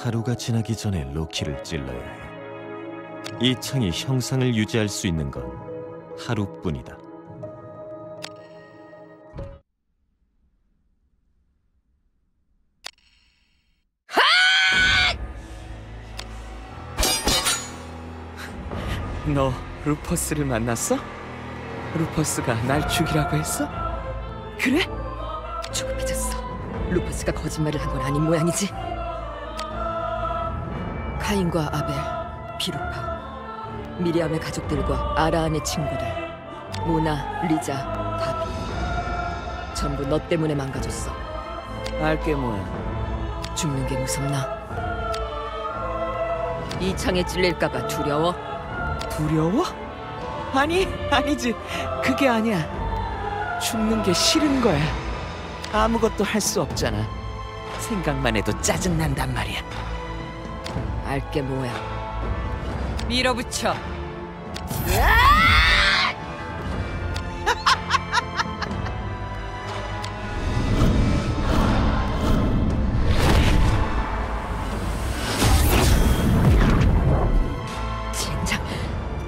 하루가 지나기 전에 로키를 찔러야 해. 이 창이 형상을 유지할 수 있는 건 하루뿐이다. 너 루퍼스를 만났어? 루퍼스가 날 죽이라고 했어? 그래? 조금 삐졌어. 루퍼스가 거짓말을 한 건 아닌 모양이지. 카인과 아벨, 비루파, 미리암의 가족들과 아라한의 친구들, 모나, 리자, 다비, 전부 너 때문에 망가졌어. 알게 뭐야. 죽는 게 무섭나? 이 창에 찔릴까봐 두려워? 두려워? 아니지. 그게 아니야. 죽는 게 싫은 거야. 아무것도 할 수 없잖아. 생각만 해도 짜증난단 말이야. 알게 뭐야. 밀어붙여.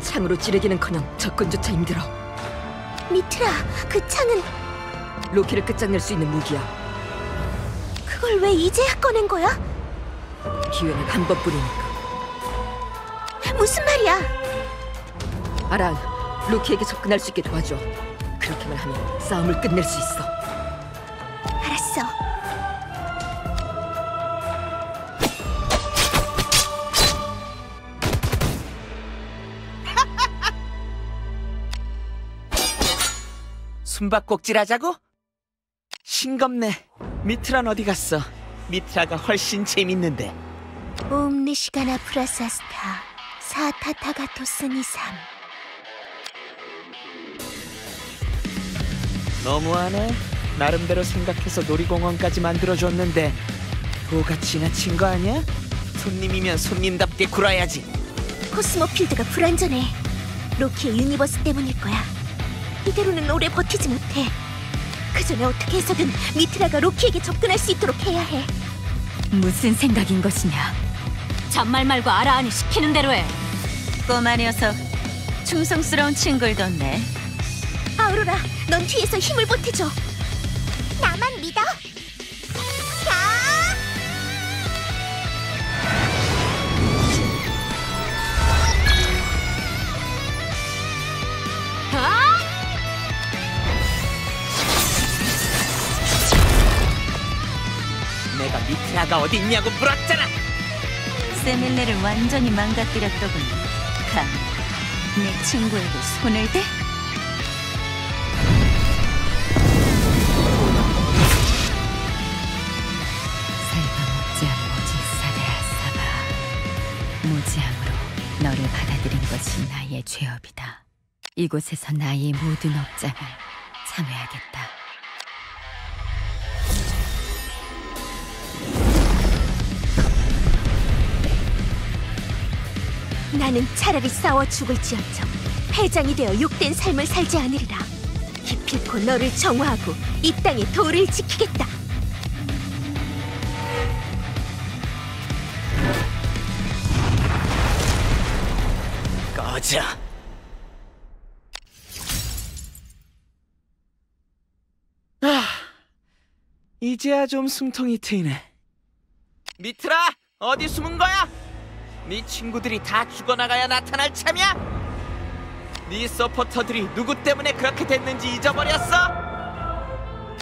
창으로 찌르기는커녕 접근조차 힘들어. 미트라, 그 창은 로키를 끝장낼 수 있는 무기야. 그걸 왜 이제야 꺼낸 거야? 기회는 한 번뿐이니까. 무슨 말이야? 아란, 로키에게 접근할 수 있게 도와줘. 그렇게만 하면 싸움을 끝낼 수 있어. 알았어. 숨바꼭질 하자고? 싱겁네. 미트란 어디 갔어? 미트라가 훨씬 재밌는데. 옴니시가나 프라사스타 사타타가토스니삼. 너무하네. 나름대로 생각해서 놀이공원까지 만들어줬는데 뭐가 지나친 거 아니야? 손님이면 손님답게 굴어야지. 코스모필드가 불안전해. 로키의 유니버스 때문일 거야. 이대로는 오래 버티지 못해. 그 전에 어떻게 해서든 미트라가 로키에게 접근할 수 있도록 해야 해. 무슨 생각인 것이냐? 잔말 말고 아라한이 시키는 대로 해. 꼬마 녀석, 충성스러운 친구를 뒀네. 아우로라, 넌 뒤에서 힘을 보태줘. 나만 믿어. 너가 어디 있냐고 물었잖아. 세멜레를 완전히 망가뜨렸더군. 감히 내 친구에게 손을 대? 무지함으로 너를 받아들인 것이 나의 죄업이다. 이곳에서 나의 모든 업장을 참회하겠다. 나는 차라리 싸워 죽을지언정 회장이 되어 욕된 삶을 살지 않으리라. 기필코 너를 정화하고 이 땅의 도를 지키겠다. 자, 이제야 좀 숨통이 트이네. 미트라, 어디 숨은 거야? 네 친구들이 다 죽어나가야 나타날 참이야? 네 서포터들이 누구 때문에 그렇게 됐는지 잊어버렸어?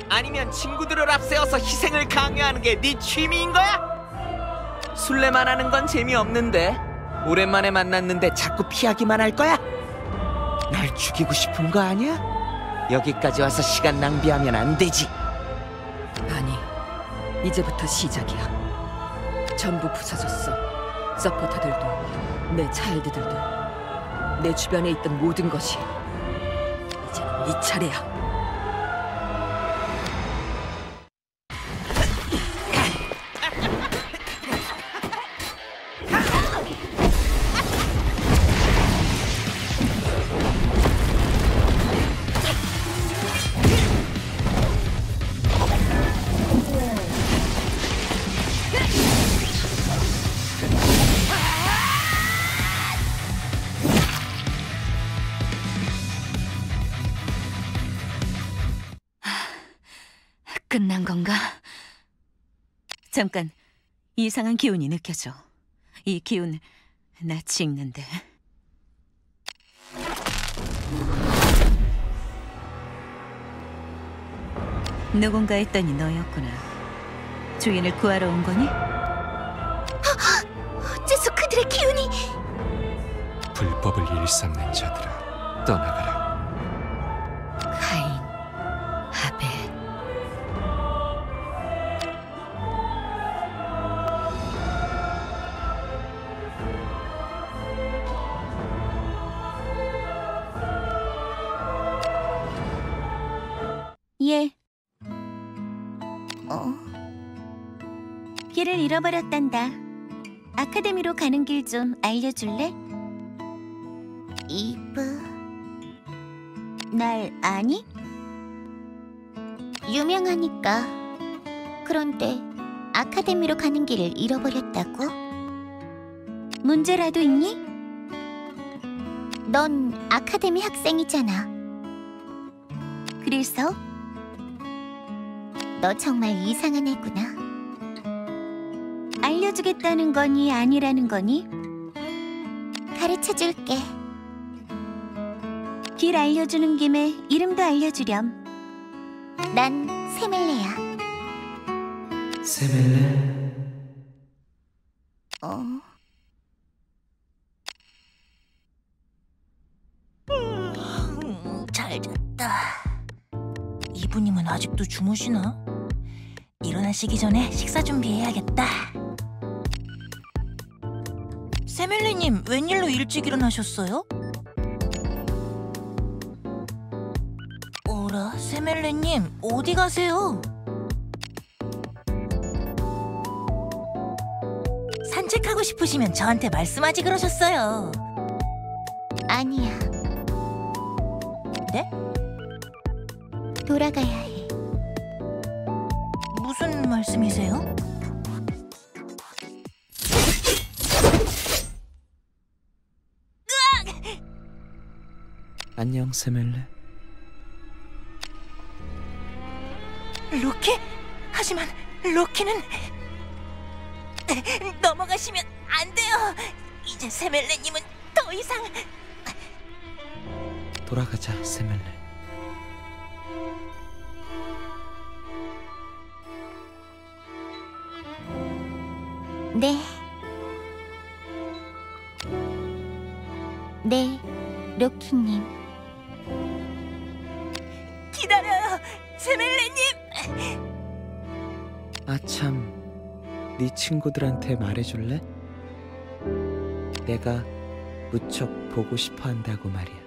아니면 친구들을 앞세워서 희생을 강요하는 게 네 취미인 거야? 술래만 하는 건 재미없는데 오랜만에 만났는데 자꾸 피하기만 할 거야? 날 죽이고 싶은 거 아니야? 여기까지 와서 시간 낭비하면 안 되지. 아니, 이제부터 시작이야. 전부 부서졌어. 서포터들도, 내 차일드들도, 내 주변에 있던 모든 것이. 이제 네 차례야. 끝난 건가? 잠깐, 이상한 기운이 느껴져. 이 기운, 나 찍는데. 누군가 했더니 너였구나. 주인을 구하러 온 거니? 어째서 그들의 기운이... 불법을 일삼는 자들아, 떠나가라. 길을 잃어버렸단다. 아카데미로 가는 길 좀 알려줄래? 이브... 날 아니? 유명하니까. 그런데 아카데미로 가는 길을 잃어버렸다고? 문제라도 있니? 넌 아카데미 학생이잖아. 그래서? 너 정말 이상한 애구나. 알려주겠다는 거니 아니라는 거니? 가르쳐줄게. 길 알려주는 김에 이름도 알려주렴. 난 세멜레야. 세멜레? 잘됐다. 이분님은 아직도 주무시나? 일어나시기 전에 식사 준비해야겠다. 세멜레님, 웬일로 일찍 일어나셨어요? 어라, 세멜레님, 어디 가세요? 산책하고 싶으시면 저한테 말씀하지 그러셨어요. 아니야. 네? 돌아가야 해. 무슨 말씀이세요? 안녕, 세멜레. 로키? 하지만 로키는... 넘어가시면 안 돼요! 이제 세멜레님은 더 이상... 돌아가자, 세멜레. 네, 로키님. 기다려요, 세멜레님. 아참, 네 친구들한테 말해줄래? 내가 무척 보고 싶어한다고 말이야.